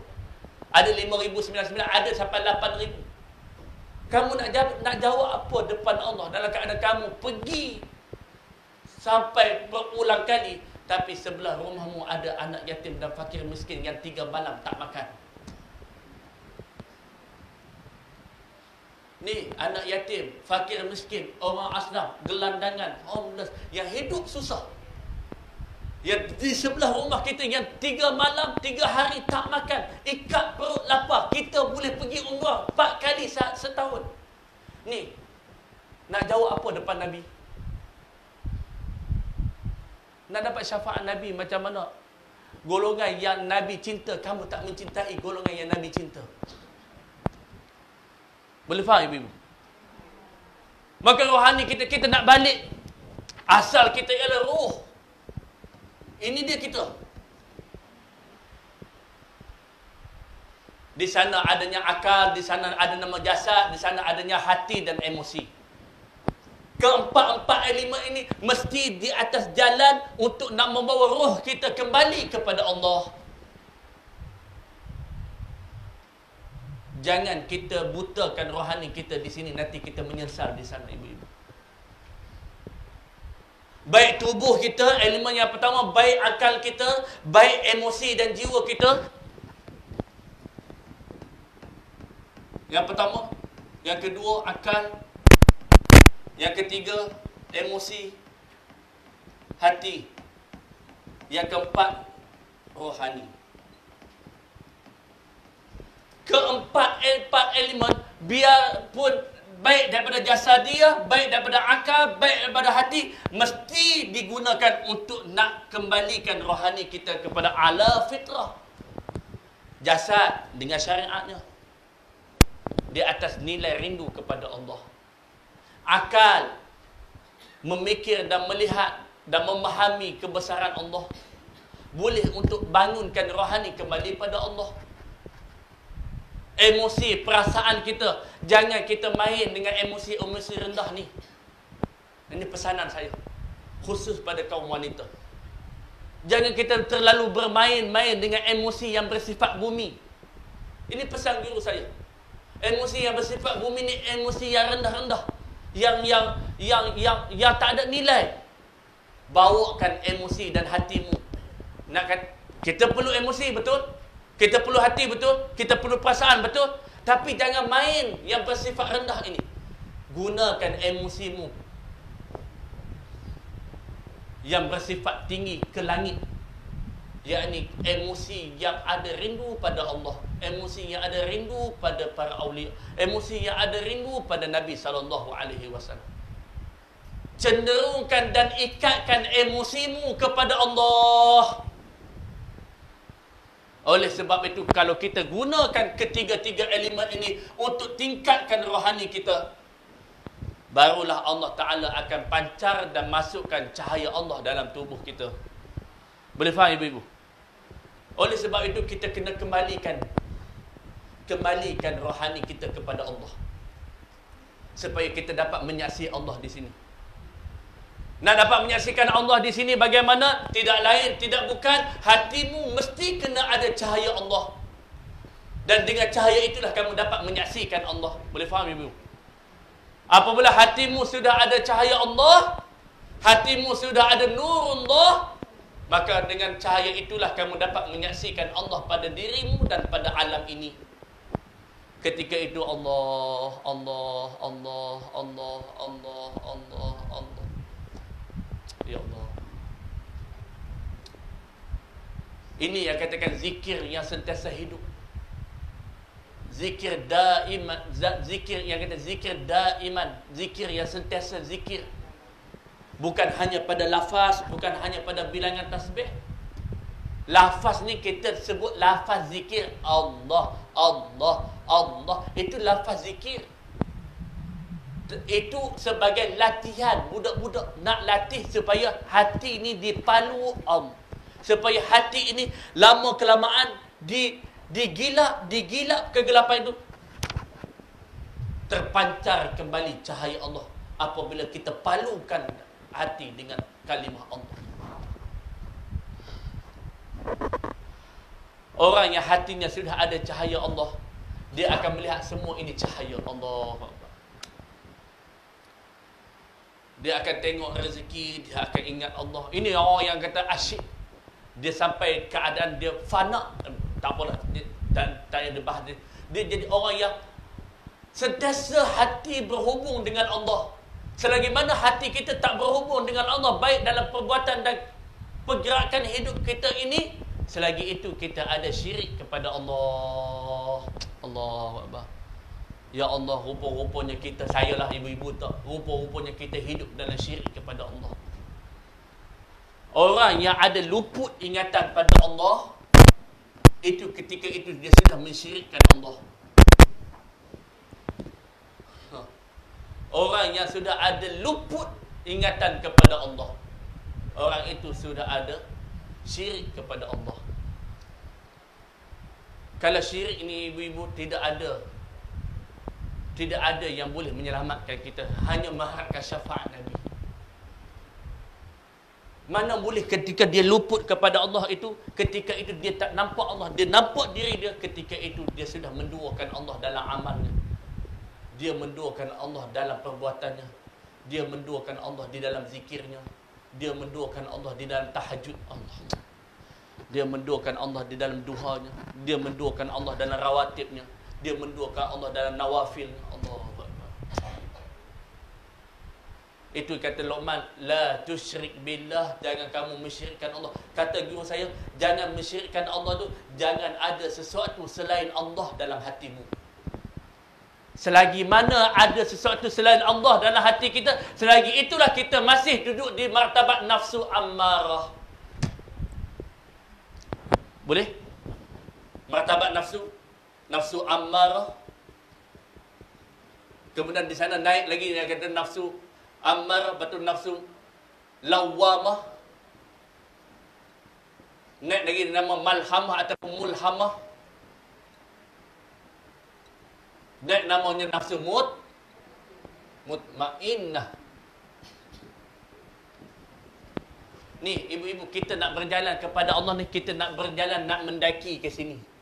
Ada lima ribu sembilan puluh sembilan, ada sampai lapan ribu. Kamu nak jawab, nak jawab apa depan Allah dalam keadaan kamu pergi sampai berulang kali, tapi sebelah rumahmu ada anak yatim dan fakir miskin yang tiga malam tak makan. Ni anak yatim, fakir miskin, orang asnaf, gelandangan, homeless yang hidup susah. Yang di sebelah rumah kita yang tiga malam, tiga hari tak makan, ikat perut lapar, kita boleh pergi umrah empat kali saat setahun. Ni, nak jawab apa depan Nabi? Nak dapat syafaat Nabi macam mana? Golongan yang Nabi cinta, kamu tak mencintai golongan yang Nabi cinta. Boleh faham ibu-ibu? Maka rohani kita, kita nak balik. Asal kita ialah roh. Ini dia kita. Di sana adanya akal, di sana ada nama jasad, di sana adanya hati dan emosi. Keempat-empat elemen ini mesti di atas jalan untuk nak membawa roh kita kembali kepada Allah. Jangan kita butakan rohani kita di sini, nanti kita menyesal di sana ibu-ibu. Baik tubuh kita, elemen yang pertama, baik akal kita, baik emosi dan jiwa kita. Yang pertama, yang kedua akal, yang ketiga emosi, hati, yang keempat rohani. Keempat-empat elemen, biarpun baik daripada jasadia, baik daripada akal, baik daripada hati, mesti digunakan untuk nak kembalikan rohani kita kepada ala fitrah. Jasad dengan syariatnya, di atas nilai rindu kepada Allah. Akal, memikir dan melihat dan memahami kebesaran Allah, boleh untuk bangunkan rohani kembali pada Allah. Emosi, perasaan kita, jangan kita main dengan emosi-emosi rendah ni. Ini pesanan saya khusus pada kaum wanita. Jangan kita terlalu bermain-main dengan emosi yang bersifat bumi. Ini pesan guru saya. Emosi yang bersifat bumi ni emosi yang rendah-rendah, yang yang yang yang yang tak ada nilai. Bawakan emosi dan hatimu. Nak kita perlu emosi, betul? Kita perlu hati, betul? Kita perlu perasaan, betul? Tapi jangan main yang bersifat rendah ini. Gunakan emosimu yang bersifat tinggi ke langit, yakni emosi yang ada rindu pada Allah, emosi yang ada rindu pada para awliya, emosi yang ada rindu pada Nabi Sallallahu Alaihi Wasallam. Cenderungkan dan ikatkan emosimu kepada Allah. Oleh sebab itu, kalau kita gunakan ketiga-tiga elemen ini untuk tingkatkan rohani kita, barulah Allah Ta'ala akan pancar dan masukkan cahaya Allah dalam tubuh kita. Boleh faham ibu-ibu? Oleh sebab itu, kita kena kembalikan Kembalikan rohani kita kepada Allah, supaya kita dapat menyaksi Allah di sini. Nak dapat menyaksikan Allah di sini bagaimana? Tidak lain, tidak bukan, hatimu mesti kena ada cahaya Allah. Dan dengan cahaya itulah kamu dapat menyaksikan Allah. Boleh faham ibu? Apabila hatimu sudah ada cahaya Allah, hatimu sudah ada nurullah, maka dengan cahaya itulah kamu dapat menyaksikan Allah pada dirimu dan pada alam ini. Ketika itu Allah, Allah, Allah, Allah, Allah, Allah, Allah. Ya Allah. Ini yang katakan zikir yang sentiasa hidup. Zikir daiman, zikir yang kata zikir daiman, zikir yang sentiasa zikir. Bukan hanya pada lafaz, bukan hanya pada bilangan tasbih. Lafaz ni kita sebut lafaz zikir, Allah, Allah, Allah. Itu lafaz zikir. itu sebagai latihan. Budak-budak nak latih supaya hati ini dipalu am, supaya hati ini lama kelamaan di digilap digilap kegelapan itu, terpancar kembali cahaya Allah apabila kita palukan hati dengan kalimah Allah. Orang yang hatinya sudah ada cahaya Allah, dia akan melihat semua ini cahaya Allah. Dia akan tengok rezeki, dia akan ingat Allah. Ini orang yang kata asyik. Dia sampai keadaan dia fana, tak boleh, dan tak ada bahas dia. Dia jadi orang yang sentiasa hati berhubung dengan Allah. Selagi mana hati kita tak berhubung dengan Allah, baik dalam perbuatan dan pergerakan hidup kita ini, selagi itu kita ada syirik kepada Allah. Allahu Akbar. Ya Allah, rupa-rupanya kita, sayalah ibu-ibu tak, rupa-rupanya kita hidup dalam syirik kepada Allah. Orang yang ada luput ingatan pada Allah, itu ketika itu dia sudah mensyirikkan Allah. Orang yang sudah ada luput ingatan kepada Allah, orang itu sudah ada syirik kepada Allah. Kalau syirik ini ibu-ibu, tidak ada Tidak ada yang boleh menyelamatkan kita, hanya mengharapkan syafaat Nabi. Mana boleh ketika dia luput kepada Allah itu, ketika itu dia tak nampak Allah, dia nampak diri dia, ketika itu dia sudah menduakan Allah dalam amalnya, dia menduakan Allah dalam perbuatannya, dia menduakan Allah di dalam zikirnya, dia menduakan Allah di dalam tahajud Allah, dia menduakan Allah di dalam duhanya, dia menduakan Allah dalam rawatibnya, dia menduakan Allah dalam nawafil. Allah. Itu kata Luqman, la tusyrik billah, jangan kamu mensyirikkan Allah. Kata guru saya, jangan mensyirikkan Allah tu, jangan ada sesuatu selain Allah dalam hatimu. Selagi mana ada sesuatu selain Allah dalam hati kita, selagi itulah kita masih duduk di martabat nafsu ammarah. Boleh? Martabat nafsu Nafsu ammarah. Kemudian di sana naik lagi yang kata nafsu ammarah, betul, nafsu lawamah. Naik lagi nama malhamah ataupun mulhamah. Naik namanya nafsu mut mutmainnah. Ni ibu-ibu, kita nak berjalan kepada Allah ni, kita nak berjalan, nak mendaki ke sini.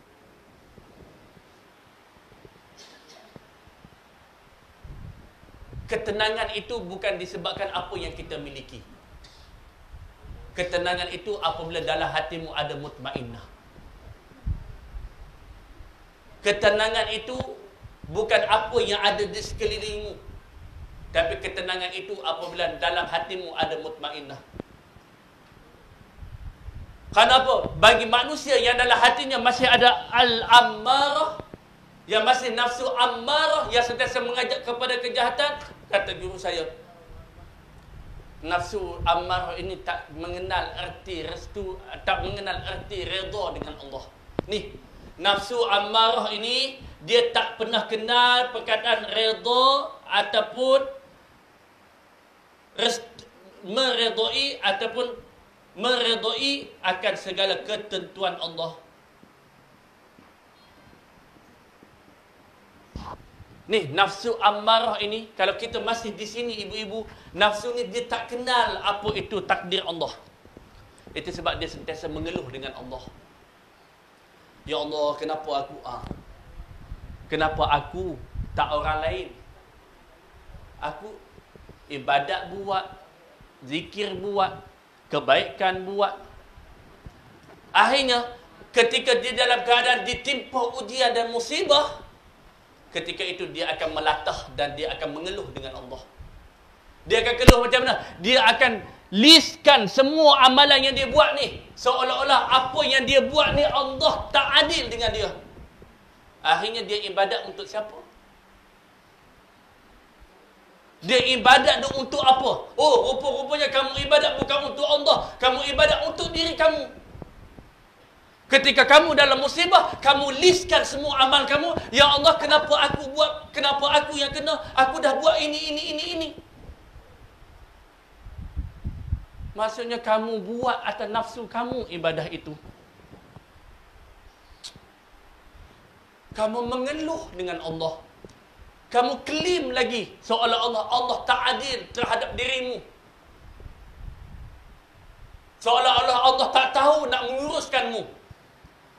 Ketenangan itu bukan disebabkan apa yang kita miliki. Ketenangan itu apabila dalam hatimu ada mutmainnah. Ketenangan itu bukan apa yang ada di sekelilingmu, tapi ketenangan itu apabila dalam hatimu ada mutmainnah. Kenapa? Bagi manusia yang dalam hatinya masih ada al-ammarah, yang masih nafsu ammarah, yang sentiasa mengajak kepada kejahatan, kata guru saya, nafsu ammarah ini tak mengenal erti restu, tak mengenal erti redha dengan Allah. Ni nafsu ammarah ini dia tak pernah kenal perkataan redha ataupun rest, meredai ataupun meredai akan segala ketentuan Allah. Ni nafsu ammarah ini, kalau kita masih di sini ibu-ibu, nafsu ni dia tak kenal apa itu takdir Allah. Itu sebab dia sentiasa mengeluh dengan Allah. Ya Allah, kenapa aku ah? Kenapa aku tak orang lain? Aku ibadat buat, zikir buat, kebaikan buat. Akhirnya ketika dia dalam keadaan ditimpa ujian dan musibah, ketika itu dia akan melatah dan dia akan mengeluh dengan Allah. Dia akan keluh macam mana? Dia akan listkan semua amalan yang dia buat ni, seolah-olah apa yang dia buat ni Allah tak adil dengan dia. Akhirnya dia ibadat untuk siapa? Dia ibadat untuk apa? Oh, rupa-rupanya kamu ibadat bukan untuk Allah, kamu ibadat untuk diri kamu. Ketika kamu dalam musibah, kamu listkan semua amal kamu. Ya Allah, kenapa aku buat? Kenapa aku yang kena? Aku dah buat ini, ini, ini, ini. Maksudnya kamu buat atas nafsu kamu ibadah itu. Kamu mengeluh dengan Allah. Kamu claim lagi seolah-olah Allah tak adil terhadap dirimu. Seolah-olah Allah tak tahu nak menguruskanmu.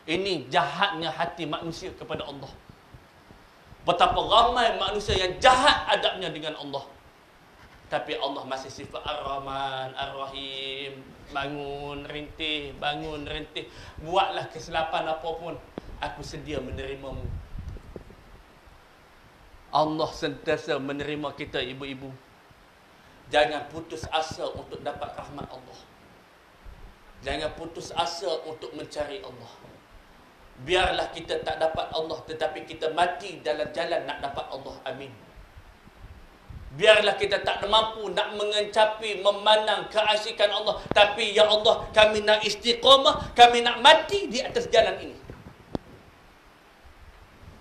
Ini jahatnya hati manusia kepada Allah. Betapa ramai manusia yang jahat adabnya dengan Allah. Tapi Allah masih sifat Ar-Rahman, Ar-Rahim. Bangun, rintih, bangun, rintih. Buatlah kesilapan apa pun, aku sedia menerimamu. Allah sentiasa menerima kita, ibu-ibu. Jangan putus asa untuk dapat rahmat Allah. Jangan putus asa untuk mencari Allah. Biarlah kita tak dapat Allah, tetapi kita mati dalam jalan nak dapat Allah. Amin. Biarlah kita tak mampu nak mengencapi, memanang keasikan Allah, tapi ya Allah, kami nak istiqamah, kami nak mati di atas jalan ini.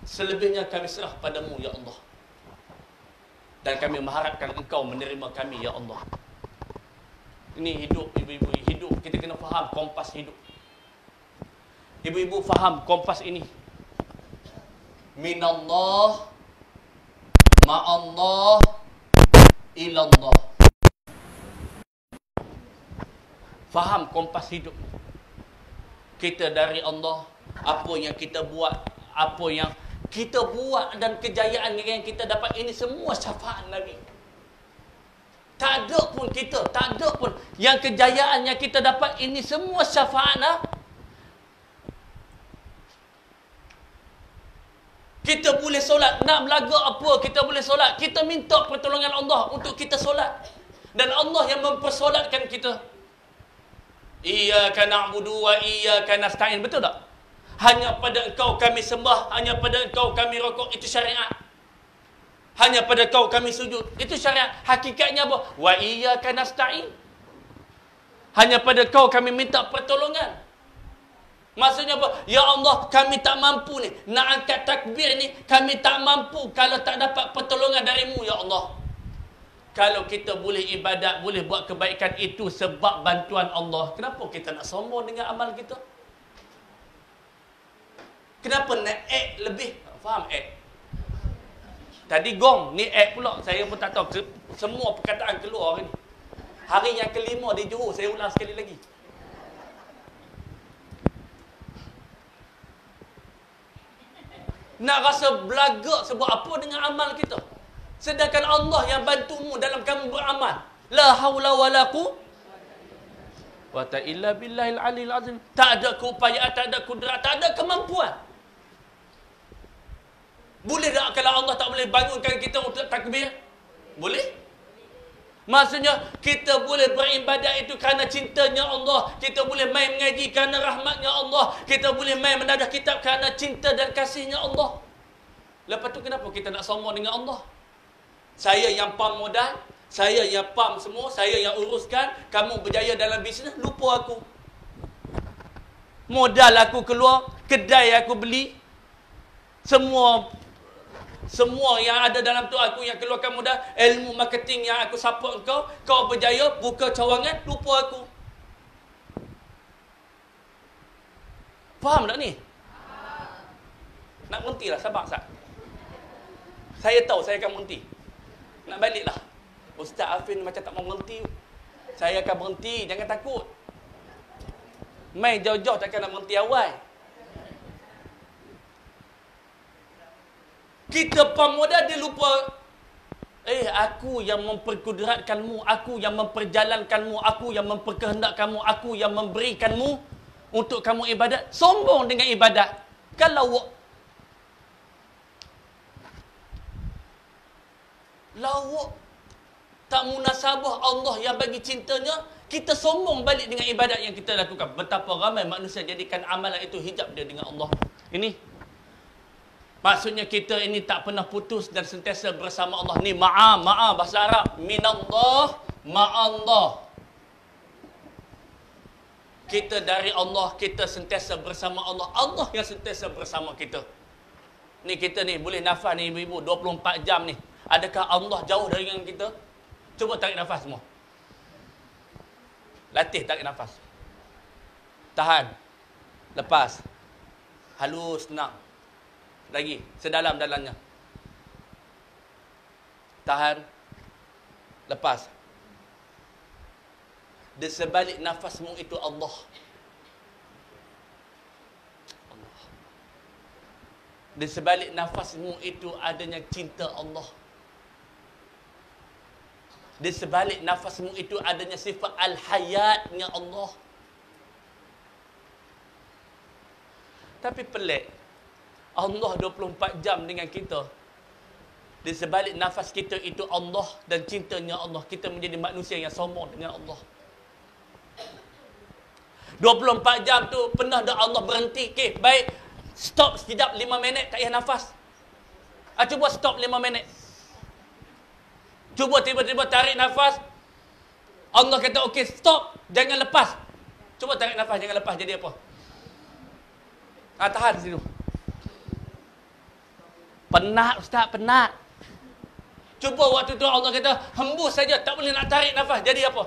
Selebihnya kami serah padamu, ya Allah. Dan kami mengharapkan engkau menerima kami, ya Allah. Ini hidup, ibu-ibu. Hidup, kita kena faham kompas hidup. Ibu-ibu faham kompas ini. Minallah, ma'allah, ilallah. Faham kompas hidup. Kita dari Allah. Apa yang kita buat, apa yang kita buat dan kejayaan yang kita dapat, ini semua syafaat Nabi. Tak ada pun kita, tak ada pun yang kejayaan yang kita dapat, ini semua syafaat Nabi. Kita boleh solat, nak belaga apa kita boleh solat. Kita minta pertolongan Allah untuk kita solat. Dan Allah yang mempersolatkan kita. Iyyaka na'budu wa iyyaka nasta'in. Betul tak? Hanya pada engkau kami sembah, hanya pada engkau kami rukuk. Itu syariat. Hanya pada engkau kami sujud. Itu syariat. Hakikatnya apa? Wa iyyaka nasta'in. Hanya pada engkau kami minta pertolongan. Maksudnya apa? Ya Allah, kami tak mampu ni. Nak angkat takbir ni, kami tak mampu kalau tak dapat pertolongan darimu, ya Allah. Kalau kita boleh ibadat, boleh buat kebaikan, itu sebab bantuan Allah. Kenapa kita nak sombong dengan amal kita? Kenapa nak act lebih? Faham act? Tadi gong, ni act pula. Saya pun tak tahu. Semua perkataan keluar hari ni. Hari yang kelima di Johor, saya ulang sekali lagi. Nak rasa belagak sebab apa dengan amal kita? Sedangkan Allah yang bantumu dalam kamu beramal. La hawla wa la quwwata illa billahil aliyil azim. Tak ada keupayaan, tak ada kudrat, tak ada kemampuan. Boleh tak kalau Allah tak boleh bangunkan kita untuk takbir? Boleh? Maksudnya, kita boleh beribadat itu kerana cintanya Allah. Kita boleh main mengaji kerana rahmatnya Allah. Kita boleh main mendadah kitab kerana cinta dan kasihnya Allah. Lepas tu kenapa kita nak sombong dengan Allah? Saya yang pam modal, saya yang pam semua, saya yang uruskan. Kamu berjaya dalam bisnes, lupa aku. Modal aku keluar, kedai aku beli, semua... Semua yang ada dalam tu aku yang keluarkan modal. Ilmu marketing yang aku support kau. Kau berjaya, buka cawangan, lupa aku. Faham tak ni? Nak munti lah, sabar sah. Saya tahu saya akan munti. Nak balik lah. Ustaz Afif macam tak mau munti. Saya akan berhenti, jangan takut. Main jauh-jauh takkan nak berhenti awal. Kita pemuda dia lupa. Eh, aku yang memperkudratkanmu, aku yang memperjalankanmu, aku yang memperkehendakkanmu, aku yang memberikanmu untuk kamu ibadat. Sombong dengan ibadat. Kalau lawak tak munasabah Allah yang bagi cintanya, kita sombong balik dengan ibadat yang kita lakukan. Betapa ramai manusia jadikan amalan itu hijab dia dengan Allah. Ini maksudnya kita ini tak pernah putus dan sentiasa bersama Allah. Ni ma'a, ma'a bahasa Arab. Minallah, ma'allah. Kita dari Allah, kita sentiasa bersama Allah. Allah yang sentiasa bersama kita. Ni kita ni boleh nafas ni ibu-ibu dua puluh empat jam ni. Adakah Allah jauh dari kita? Cuba tarik nafas semua. Latih tarik nafas. Tahan. Lepas. Halus, tenang. Lagi, sedalam-dalamnya. Tahan. Lepas. Di sebalik nafasmu itu Allah. Allah. Di sebalik nafasmu itu adanya cinta Allah. Di sebalik nafasmu itu adanya sifat al-hayatnya Allah. Tapi pelik. Allah dua puluh empat jam dengan kita. Di sebalik nafas kita itu Allah dan cintanya Allah. Kita menjadi manusia yang sombong dengan Allah. dua puluh empat jam tu pernah dah Allah berhenti. Okay, baik. Stop sekejap lima minit. Tak payah nafas. Ah, cuba stop lima minit. Cuba tiba-tiba tarik nafas. Allah kata, okey, stop. Jangan lepas. Cuba tarik nafas, jangan lepas. Jadi apa? Ah, tahan di situ. Penat, Ustaz. Penat. Cuba waktu tu Allah kata, hembus saja. Tak boleh nak tarik nafas. Jadi apa?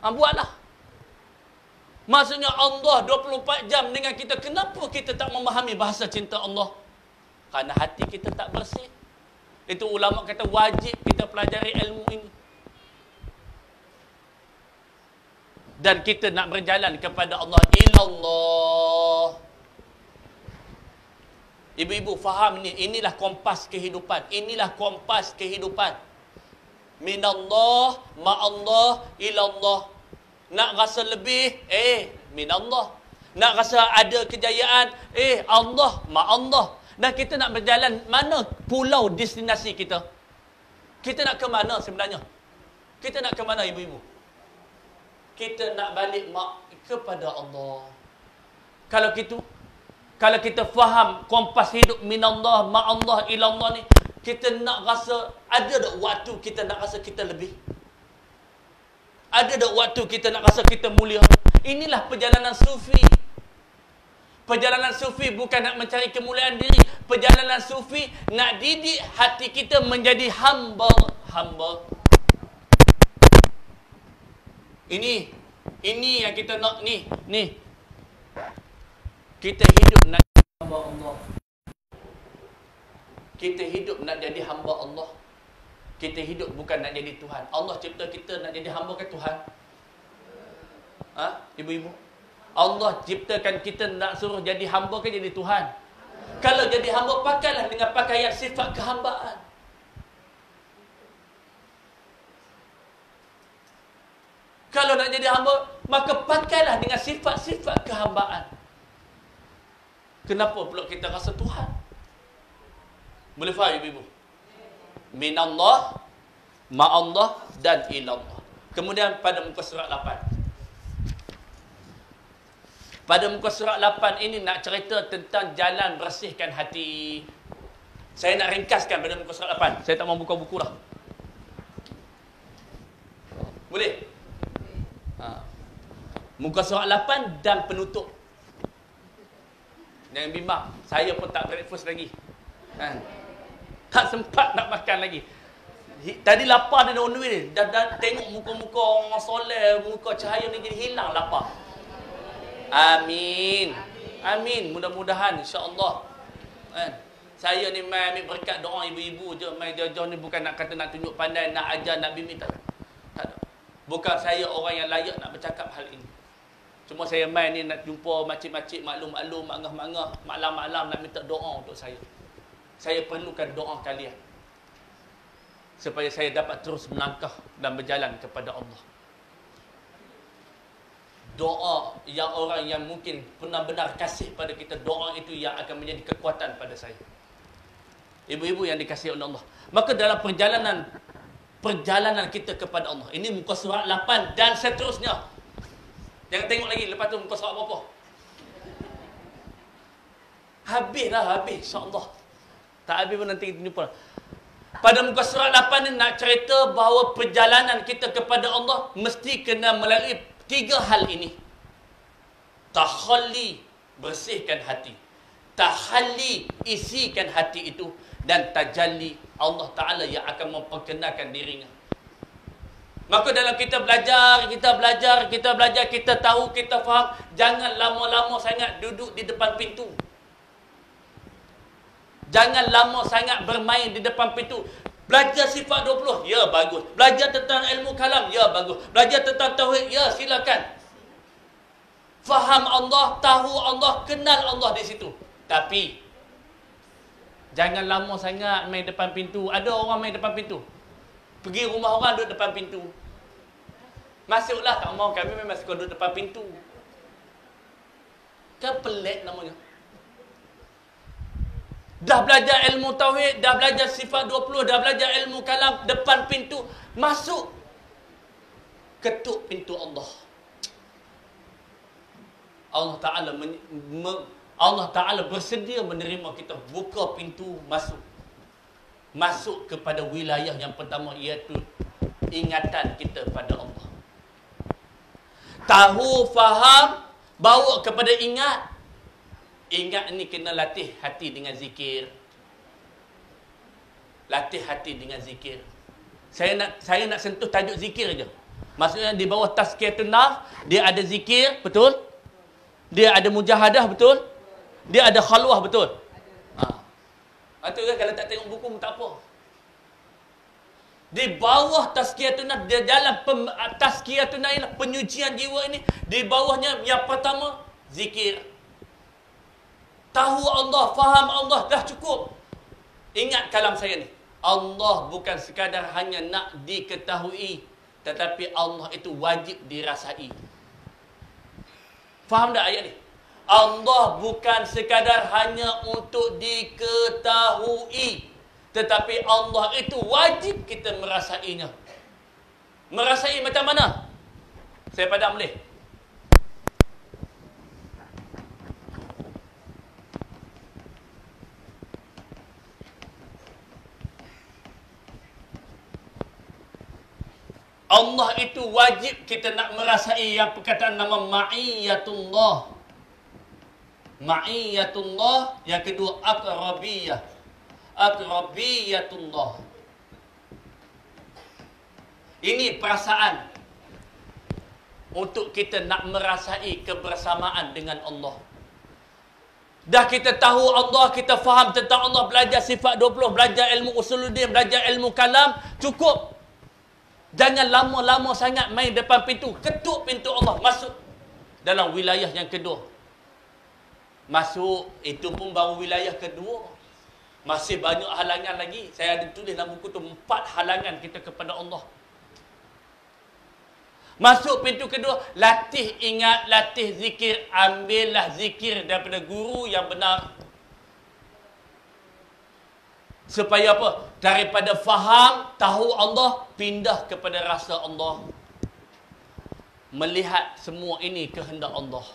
Ha, buatlah. Maksudnya Allah dua puluh empat jam dengan kita. Kenapa kita tak memahami bahasa cinta Allah? Kerana hati kita tak bersih. Itu ulama kata wajib kita pelajari ilmu ini. Dan kita nak berjalan kepada Allah. Ilallah. Ibu-ibu faham ni. Inilah kompas kehidupan. Inilah kompas kehidupan. Minallah, ma'allah, ilallah. Nak rasa lebih, eh, minallah. Nak rasa ada kejayaan, eh, Allah, ma'allah. Dan kita nak berjalan mana pulau destinasi kita? Kita nak ke mana sebenarnya? Kita nak ke mana ibu-ibu? Kita nak balik mak kepada Allah. Kalau gitu, kalau kita faham kompas hidup minallah, ma'allah, ilallah ni, kita nak rasa, ada tak waktu kita nak rasa kita lebih? Ada tak waktu kita nak rasa kita mulia? Inilah perjalanan sufi. Perjalanan sufi bukan nak mencari kemuliaan diri. Perjalanan sufi nak didik hati kita menjadi humble. Humble. Ini. Ini yang kita nak ni. Ni. Kita hidup nak hamba Allah. Kita hidup nak jadi hamba Allah. Kita hidup bukan nak jadi Tuhan. Allah cipta kita nak jadi hamba ke Tuhan? Ha? Ibu-ibu? Allah ciptakan kita nak suruh jadi hamba ke jadi Tuhan? Kalau jadi hamba, pakailah dengan pakaian sifat kehambaan. Kalau nak jadi hamba, maka pakailah dengan sifat-sifat kehambaan. Kenapa pula kita rasa Tuhan? Boleh faham ibu-ibu? Minallah, ma'allah dan ilallah. Kemudian pada muka surat lapan. Pada muka surat lapan ini nak cerita tentang jalan bersihkan hati. Saya nak ringkaskan pada muka surat lapan. Saya tak mahu buka buku lah. Boleh? Ha. Muka surat lapan dan penutup. Jangan bimbang. Saya pun tak breakfast lagi. Ha. Tak sempat nak makan lagi. Tadi lapar dia on the way ni. Dah, dah tengok muka-muka orang soleh, muka cahaya ni jadi hilang lapar. Amin. Amin. Mudah-mudahan insya-Allah. Kan? Saya ni mai ambil berkat doa ibu-ibu je. Mai jauh-jauh ni bukan nak kata nak tunjuk pandai, nak ajar, nak bimbing tak. Tak ada. Bukan saya orang yang layak nak bercakap hal ini. Cuma saya mai ni nak jumpa makcik-makcik, maklum-maklum, mangah-mangah, malam-malam nak minta doa untuk saya. Saya perlukan doa kalian supaya saya dapat terus melangkah dan berjalan kepada Allah. Doa yang orang yang mungkin benar-benar kasih pada kita, doa itu yang akan menjadi kekuatan pada saya. Ibu-ibu yang dikasihi oleh Allah. Maka dalam perjalanan perjalanan kita kepada Allah. Ini muka surat lapan dan seterusnya. Jangan tengok lagi. Lepas tu muka surat berapa? Habislah habis insya-Allah. Tak habis pun nanti kita jumpa. Pada muka surat lapan ni nak cerita bahawa perjalanan kita kepada Allah mesti kena melalui tiga hal ini. Takhalli, bersihkan hati. Tahalli, isikan hati itu. Dan tajalli, Allah Ta'ala yang akan memperkenalkan dirinya. Maka dalam kita belajar, kita belajar, kita belajar, kita tahu, kita faham. Jangan lama-lama sangat duduk di depan pintu. Jangan lama sangat bermain di depan pintu. Belajar sifat dua puluh, ya bagus. Belajar tentang ilmu kalam, ya bagus. Belajar tentang tauhid, ya silakan. Faham Allah, tahu Allah, kenal Allah di situ. Tapi jangan lama sangat main depan pintu. Ada orang main depan pintu. Pergi rumah orang duduk depan pintu. Masuklah tak mahu, kami memang suka duduk depan pintu. Kan pelik namanya. Dah belajar ilmu tauhid, dah belajar sifat dua puluh, dah belajar ilmu kalam, depan pintu, masuk. Ketuk pintu Allah. Allah Ta'ala men, me, Allah Ta'ala bersedia menerima kita. Buka pintu, masuk. Masuk kepada wilayah yang pertama, iaitu ingatan kita pada Allah. Tahu, faham, bawa kepada ingat. Ingat ni kena latih hati dengan zikir. Latih hati dengan zikir. Saya nak saya nak sentuh tajuk zikir aja. Maksudnya di bawah tazkiyatun nafs, dia ada zikir, betul? Dia ada mujahadah, betul? Dia ada khalwah, betul? Ha. Itu kan kalau tak tengok buku pun tak apa. Di bawah tazkiyatun nafs, di dalam tazkiyatun nafs, penyucian jiwa ini, di bawahnya yang pertama zikir. Tahu Allah, faham Allah, dah cukup. Ingat kalam saya ni. Allah bukan sekadar hanya nak diketahui, tetapi Allah itu wajib dirasai. Faham tak ayat ni? Allah bukan sekadar hanya untuk diketahui, tetapi Allah itu wajib kita merasainya. Merasai macam mana? Saya padam boleh? Allah itu wajib kita nak merasai yang perkataan nama ma'iyatullah. Ma'iyatullah. Yang kedua, akrabiyah. Akrabiyatullah. Ini perasaan untuk kita nak merasai kebersamaan dengan Allah. Dah kita tahu Allah, kita faham tentang Allah, belajar sifat dua puluh, belajar ilmu usuluddin, belajar ilmu kalam, cukup. Jangan lama-lama sangat main depan pintu. Ketuk pintu Allah, masuk dalam wilayah yang kedua. Masuk, itu pun baru wilayah kedua. Masih banyak halangan lagi. Saya ada tulis dalam buku tu empat halangan kita kepada Allah. Masuk pintu kedua, latih ingat, latih zikir. Ambillah zikir daripada guru yang benar. Supaya apa? Daripada faham, tahu Allah, pindah kepada rasa Allah. Melihat semua ini kehendak Allah.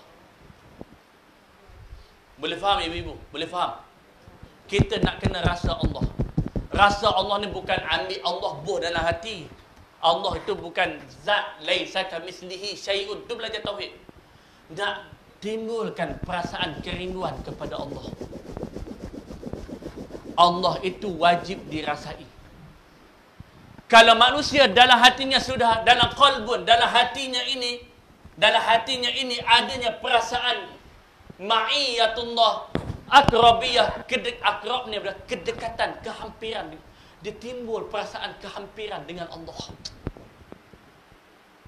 Boleh faham ibu-ibu? Boleh faham? Kita nak kena rasa Allah. Rasa Allah ni bukan ambil Allah buh dalam hati. Allah itu bukan zat, laisa kamitslihi syai'un. Itu belajar tauhid. Nak timbulkan perasaan kerinduan kepada Allah. Allah itu wajib dirasai. Kalau manusia dalam hatinya sudah, dalam qalbun, dalam hatinya ini, dalam hatinya ini adanya perasaan ma'iyatullah, akrabiyah, kedek, akrab ni adalah kedekatan, kehampiran. Dia timbul perasaan kehampiran dengan Allah.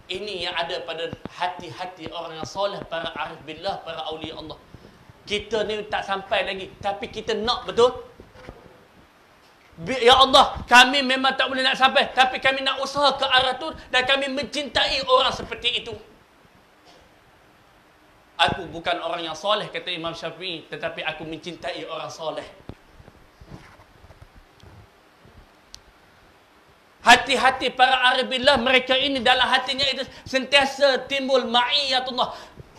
Ini yang ada pada hati-hati orang yang soleh, para arif billah, para awliya Allah. Kita ni tak sampai lagi, tapi kita nak, betul? Ya Allah, kami memang tak boleh nak sampai, tapi kami nak usaha ke arah tu. Dan kami mencintai orang seperti itu. Aku bukan orang yang soleh, kata Imam Syafi'i, tetapi aku mencintai orang soleh. Hati-hati para arif billah, mereka ini dalam hatinya itu sentiasa timbul ma'iyatullah.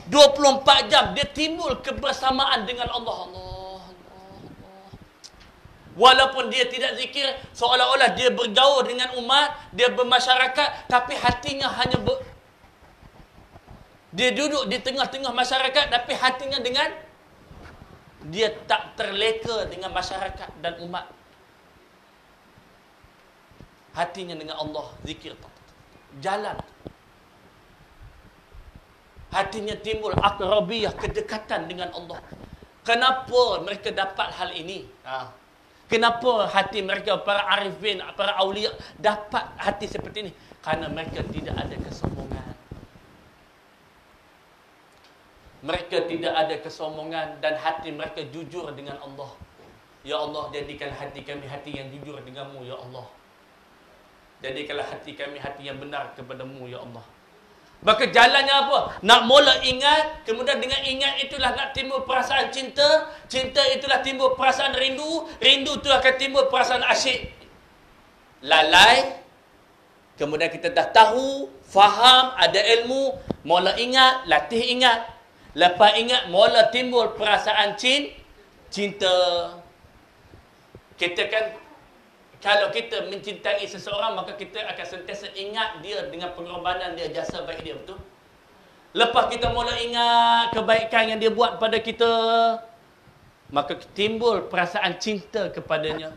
dua puluh empat jam dia timbul kebersamaan dengan Allah. Allah Walaupun dia tidak zikir, seolah-olah dia bergaul dengan umat, dia bermasyarakat, tapi hatinya hanya ber... dia duduk di tengah-tengah masyarakat, tapi hatinya dengan dia tak terleka dengan masyarakat dan umat. Hatinya dengan Allah, zikir, jalan. Hatinya timbul akrabiyah, kedekatan dengan Allah. Kenapa mereka dapat hal ini? Ha. Kenapa hati mereka, para arifin, para awliya, dapat hati seperti ini? Kerana mereka tidak ada kesombongan. Mereka tidak ada kesombongan dan hati mereka jujur dengan Allah. Ya Allah, jadikan hati kami hati yang jujur denganmu, Ya Allah. Jadikanlah hati kami hati yang benar kepadamu, Ya Allah. Maka jalannya apa? Nak mula ingat, kemudian dengan ingat itulah nak timbul perasaan cinta, cinta itulah timbul perasaan rindu, rindu itu akan timbul perasaan asyik. Lalai, kemudian kita dah tahu, faham, ada ilmu, mula ingat, latih ingat. Lepas ingat, mula timbul perasaan cinta, cinta. Kita kan, kalau kita mencintai seseorang, maka kita akan sentiasa ingat dia dengan pengorbanan dia, jasa baik dia, betul? Lepas kita mula ingat kebaikan yang dia buat pada kita, maka timbul perasaan cinta kepadanya.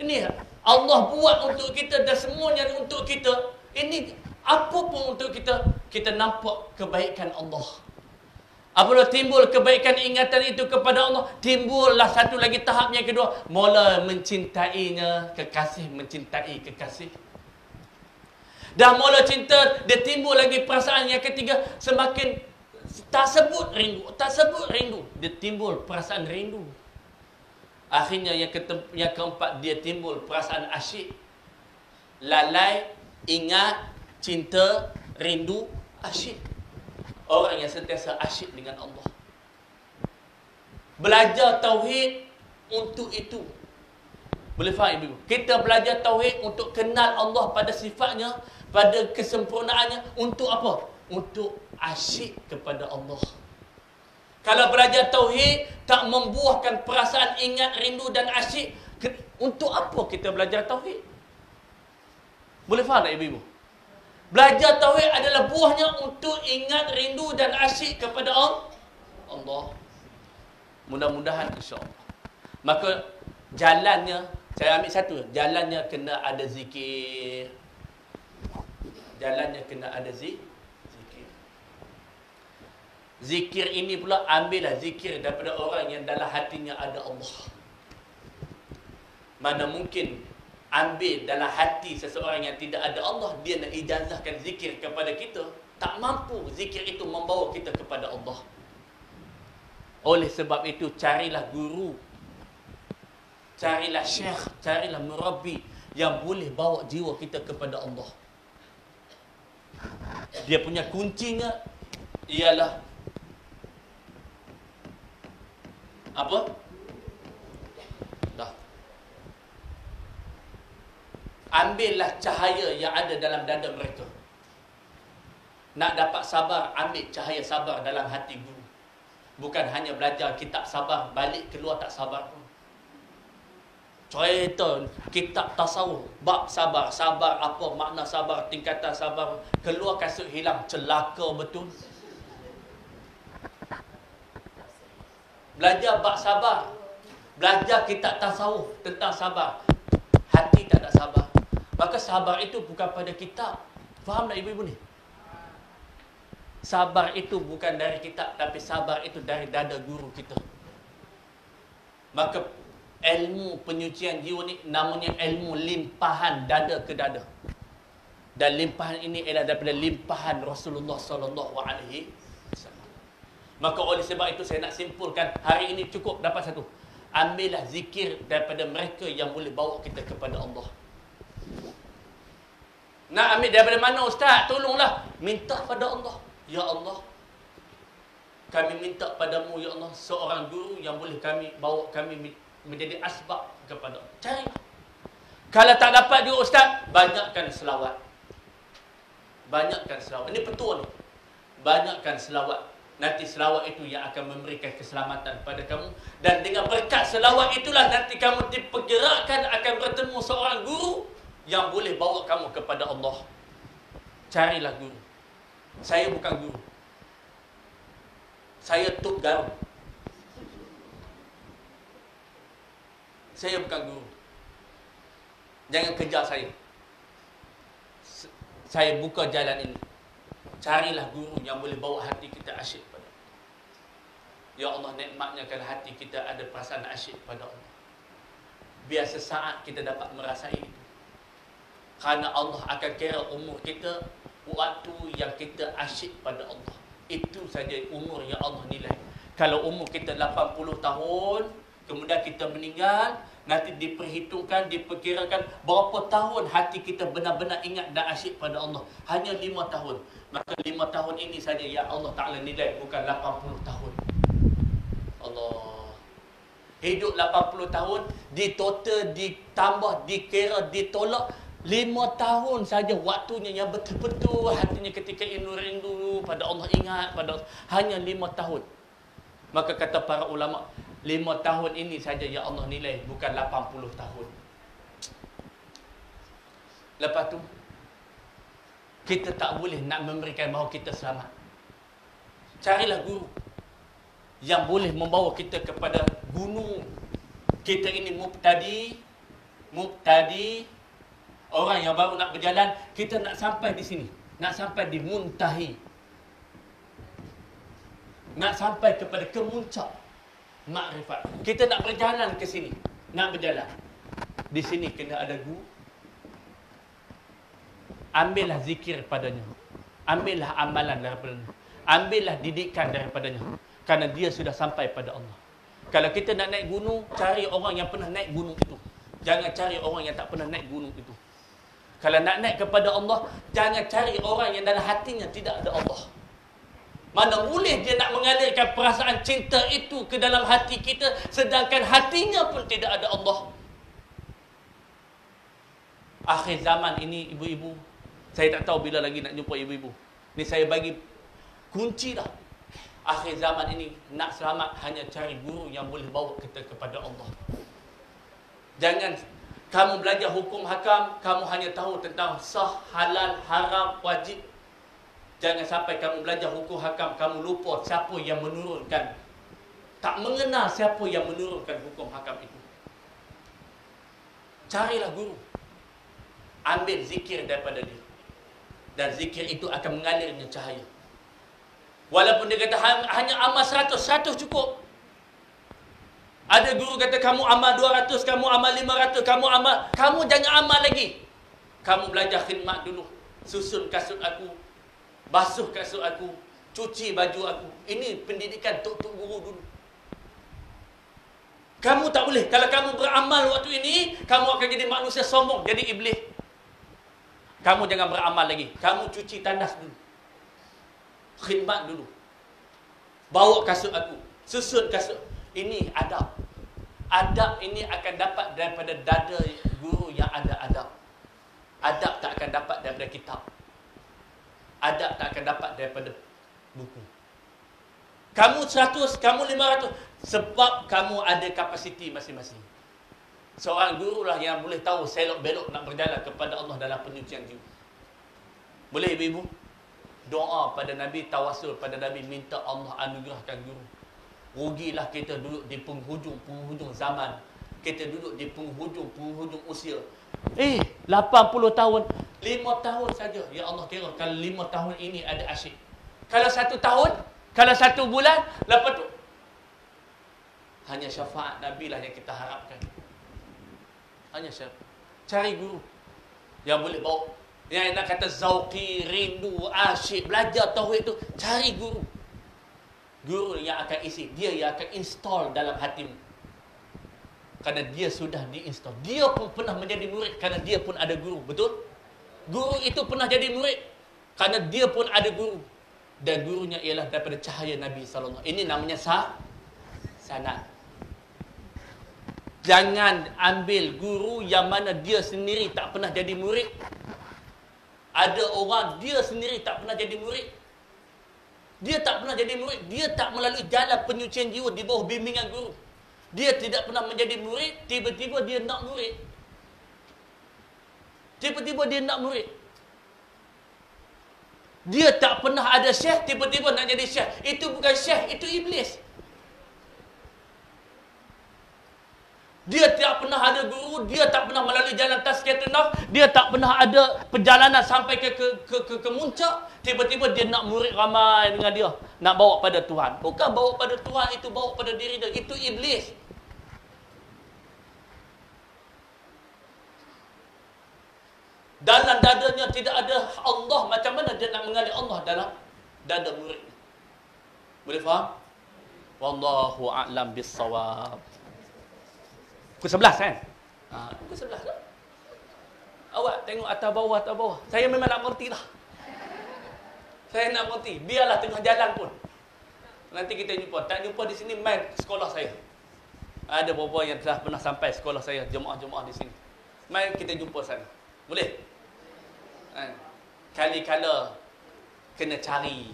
Ini Allah buat untuk kita dan semuanya untuk kita. Ini apa pun untuk kita, kita nampak kebaikan Allah. Apabila timbul kebaikan ingatan itu kepada Allah, timbullah satu lagi tahap yang kedua, mula mencintainya, kekasih mencintai kekasih. Dah mula cinta, dia timbul lagi perasaan yang ketiga, semakin tak sebut rindu, tak sebut rindu, dia timbul perasaan rindu. Akhirnya yang, ketem- yang keempat, dia timbul perasaan asyik. Lalai, ingat, cinta, rindu, asyik. Orang yang sentiasa asyik dengan Allah. Belajar tauhid untuk itu. Boleh faham ibu? Kita belajar tauhid untuk kenal Allah pada sifatnya, pada kesempurnaannya. Untuk apa? Untuk asyik kepada Allah. Kalau belajar tauhid tak membuahkan perasaan ingat, rindu dan asyik, untuk apa kita belajar tauhid? Boleh faham tak ibu-ibu? Belajar tauhid adalah buahnya untuk ingat, rindu dan asyik kepada Allah. Mudah-mudahan insya-Allah. Maka jalannya, saya ambil satu, jalannya kena ada zikir. Jalannya kena ada zikir. Zikir ini pula ambillah zikir daripada orang yang dalam hatinya ada Allah. Mana mungkin ambil dalam hati seseorang yang tidak ada Allah, dia nak ijazahkan zikir kepada kita, tak mampu zikir itu membawa kita kepada Allah. Oleh sebab itu, carilah guru, carilah syekh, carilah murabbi yang boleh bawa jiwa kita kepada Allah. Dia punya kuncinya ialah apa? Ambillah cahaya yang ada dalam dada mereka. Nak dapat sabar, ambil cahaya sabar dalam hati guru. Bukan hanya belajar kitab sabar, balik keluar tak sabar pun. Cerita kitab tasawuf, bab sabar, sabar apa, makna sabar, tingkatan sabar, keluar kasut hilang, celaka betul. Belajar bab sabar, belajar kitab tasawuf tentang sabar, hati tak nak sabar. Maka sabar itu bukan pada kitab. Faham tak ibu-ibu ni? Sabar itu bukan dari kitab, tapi sabar itu dari dada guru kita. Maka ilmu penyucian jiwa ni namanya ilmu limpahan dada ke dada. Dan limpahan ini ialah daripada limpahan Rasulullah Sallallahu Alaihi Wasallam. Maka oleh sebab itu saya nak simpulkan hari ini cukup dapat satu. Ambillah zikir daripada mereka yang boleh bawa kita kepada Allah. Nak ambil daripada mana ustaz? Tolonglah minta pada Allah. Ya Allah, kami minta padamu ya Allah seorang guru yang boleh kami bawa kami menjadi asbab kepada Allah. Cari. Kalau tak dapat juga ustaz, banyakkan selawat. Banyakkan selawat. Ini penting ni. Banyakkan selawat. nanti selawat itu yang akan memberikan keselamatan pada kamu. Dan dengan berkat selawat itulah nanti kamu dipergerakkan akan bertemu seorang guru yang boleh bawa kamu kepada Allah. Carilah guru. Saya bukan guru. Saya tok garam. Saya bukan guru. Jangan kejar saya. Saya buka jalan ini. Carilah guru yang boleh bawa hati kita asyik pada Allah. Ya Allah, nikmatnya kalau hati kita ada perasaan asyik pada Allah. Biar sesaat kita dapat merasai itu. Kerana Allah akan kira umur kita waktu yang kita asyik pada Allah. Itu saja umur yang Allah nilai. Kalau umur kita lapan puluh tahun, kemudian kita meninggal, nanti diperhitungkan, diperkirakan berapa tahun hati kita benar-benar ingat dan asyik pada Allah. Hanya lima tahun. Maka lima tahun ini saja yang Allah Ta'ala nilai, bukan lapan puluh tahun. Allah. Hidup lapan puluh tahun, ditotal, ditambah, dikira, ditolak. Lima tahun saja waktunya yang betul-betul hatinya ketika inu rindu pada Allah, ingat pada Allah. Hanya lima tahun. Maka kata para ulama', Lima tahun ini saja yang Allah nilai, bukan lapan puluh tahun. Lepas tu, kita tak boleh nak memberikan bahawa kita selamat. Carilah guru yang boleh membawa kita kepada gunung. Kita ini mubtadi, mubtadi, orang yang baru nak berjalan. Kita nak sampai di sini, nak sampai di muntahi, nak sampai kepada kemuncak makrifat. Kita nak berjalan ke sini, nak berjalan. Di sini kena ada guru. Ambillah zikir padanya, ambillah amalan daripadanya, ambillah didikan daripadanya. Kerana dia sudah sampai pada Allah. Kalau kita nak naik gunung, cari orang yang pernah naik gunung itu. Jangan cari orang yang tak pernah naik gunung itu. Kalau nak naik kepada Allah, jangan cari orang yang dalam hatinya tidak ada Allah. Mana boleh dia nak mengalirkan perasaan cinta itu ke dalam hati kita, sedangkan hatinya pun tidak ada Allah. Akhir zaman ini, ibu-ibu, saya tak tahu bila lagi nak jumpa ibu-ibu. Ni saya bagi kunci dah. Akhir zaman ini, nak selamat hanya cari guru yang boleh bawa kita kepada Allah. Jangan kamu belajar hukum hakam, kamu hanya tahu tentang sah, halal, haram, wajib. Jangan sampai kamu belajar hukum hakam, kamu lupa siapa yang menurunkan. Tak mengenal siapa yang menurunkan hukum hakam itu. Carilah guru. Ambil zikir daripada dia. Dan zikir itu akan mengalirnya cahaya. Walaupun dia kata hanya amal seratus, seratus cukup. Ada guru kata kamu amal dua ratus, kamu amal lima ratus, kamu amal. Kamu jangan amal lagi. Kamu belajar khidmat dulu. Susun kasut aku. Basuh kasut aku, cuci baju aku. Ini pendidikan tok-tok guru dulu. Kamu tak boleh. Kalau kamu beramal waktu ini, kamu akan jadi manusia sombong, jadi iblis. Kamu jangan beramal lagi. Kamu cuci tandas dulu. Khidmat dulu. Bawa kasut aku, susun kasut. Ini adab. Adab ini akan dapat daripada dada guru yang ada adab. Adab tak akan dapat daripada kitab. Adab tak akan dapat daripada buku. Kamu seratus, kamu lima ratus. Sebab kamu ada kapasiti masing-masing. Seorang guru lah yang boleh tahu selok-belok nak berjalan kepada Allah dalam penyucian jiwa. Boleh ibu-ibu? Doa pada Nabi, tawasul pada Nabi, minta Allah anugerahkan guru. Rugilah kita duduk di penghujung-penghujung zaman. Kita duduk di penghujung-penghujung usia. Eh, lapan puluh tahun, lima tahun saja. Ya Allah kira kalau lima tahun ini ada asyik. Kalau satu tahun, kalau satu bulan, lepas tu hanya syafaat Nabi lah yang kita harapkan. Hanya syafaat. Cari guru yang boleh bawa, yang nak kata zauqi, rindu, asyik, belajar tauhid tu. Cari guru. Guru yang akan isi, dia yang akan install dalam hatimu. Kerana dia sudah diinstal. Dia pun pernah menjadi murid kerana dia pun ada guru. Betul? Guru itu pernah jadi murid kerana dia pun ada guru. Dan gurunya ialah daripada cahaya Nabi Sallallahu Alaihi Wasallam. Ini namanya sah, sanad. Jangan ambil guru yang mana dia sendiri tak pernah jadi murid. Ada orang dia sendiri tak pernah jadi murid. Dia tak pernah jadi murid. Dia tak melalui jalan penyucian jiwa di bawah bimbingan guru. Dia tidak pernah menjadi murid. Tiba-tiba dia nak murid. Tiba-tiba dia nak murid. Dia tak pernah ada syekh. Tiba-tiba nak jadi syekh. Itu bukan syekh. Itu iblis. Dia tak pernah ada guru. Dia tak pernah melalui jalan tazkiyatun nafs. Dia tak pernah ada perjalanan sampai ke, ke, ke, ke, ke muncak. Tiba-tiba dia nak murid ramai dengan dia. Nak bawa pada Tuhan. Bukan bawa pada Tuhan. Itu bawa pada diri dia. Itu iblis. Dalam dadanya tidak ada Allah. Macam mana dia nak mengalir Allah dalam dada murid? Boleh faham? Wallahu a'lam bissawab. Pukul sebelas kan? Ha, pukul sebelas kan? Awak tengok atas bawah, atas bawah. Saya memang nak mengerti lah. Saya nak mengerti. Biarlah tengah jalan pun. Nanti kita jumpa. Tak jumpa di sini, main sekolah saya. Ada beberapa yang telah pernah sampai sekolah saya. Jemaah-jemaah di sini. Main kita jumpa sana. Boleh? Kali-kala kena cari.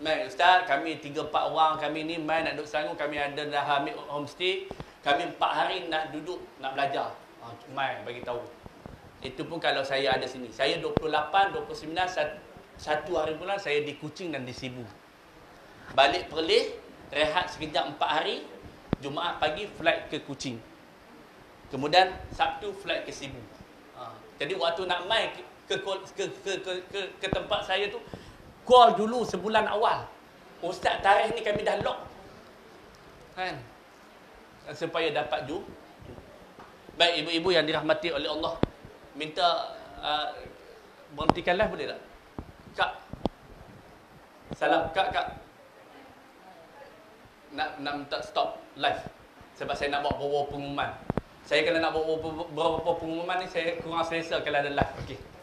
Main Ustaz, kami tiga empat orang. Kami ni main nak duduk Selangor. Kami ada dah ambil homestay. Kami empat hari nak duduk, nak belajar. Ha, main, bagi tahu. Itu pun kalau saya ada sini. Saya dua puluh lapan, dua puluh sembilan, satu, satu hari bulan saya di Kuching dan di Sibu. Balik Perlis, rehat sekejap empat hari. Jumaat pagi, flight ke Kuching. Kemudian, Sabtu, flight ke Sibu. Ha, jadi, waktu nak main ke, ke, ke, ke, ke, ke, ke tempat saya tu, call dulu sebulan awal. Ustaz, tarikh ni kami dah lock. Kan? Supaya dapat jumpa. Baik, ibu-ibu yang dirahmati oleh Allah, minta uh, berhentikan live boleh tak? Kak, salam kak, kak. Nak, nak minta stop live. Sebab saya nak buat beberapa pengumuman. Saya kena nak buat beberapa pengumuman ni, saya kurang selesa kalau ada live. Okey.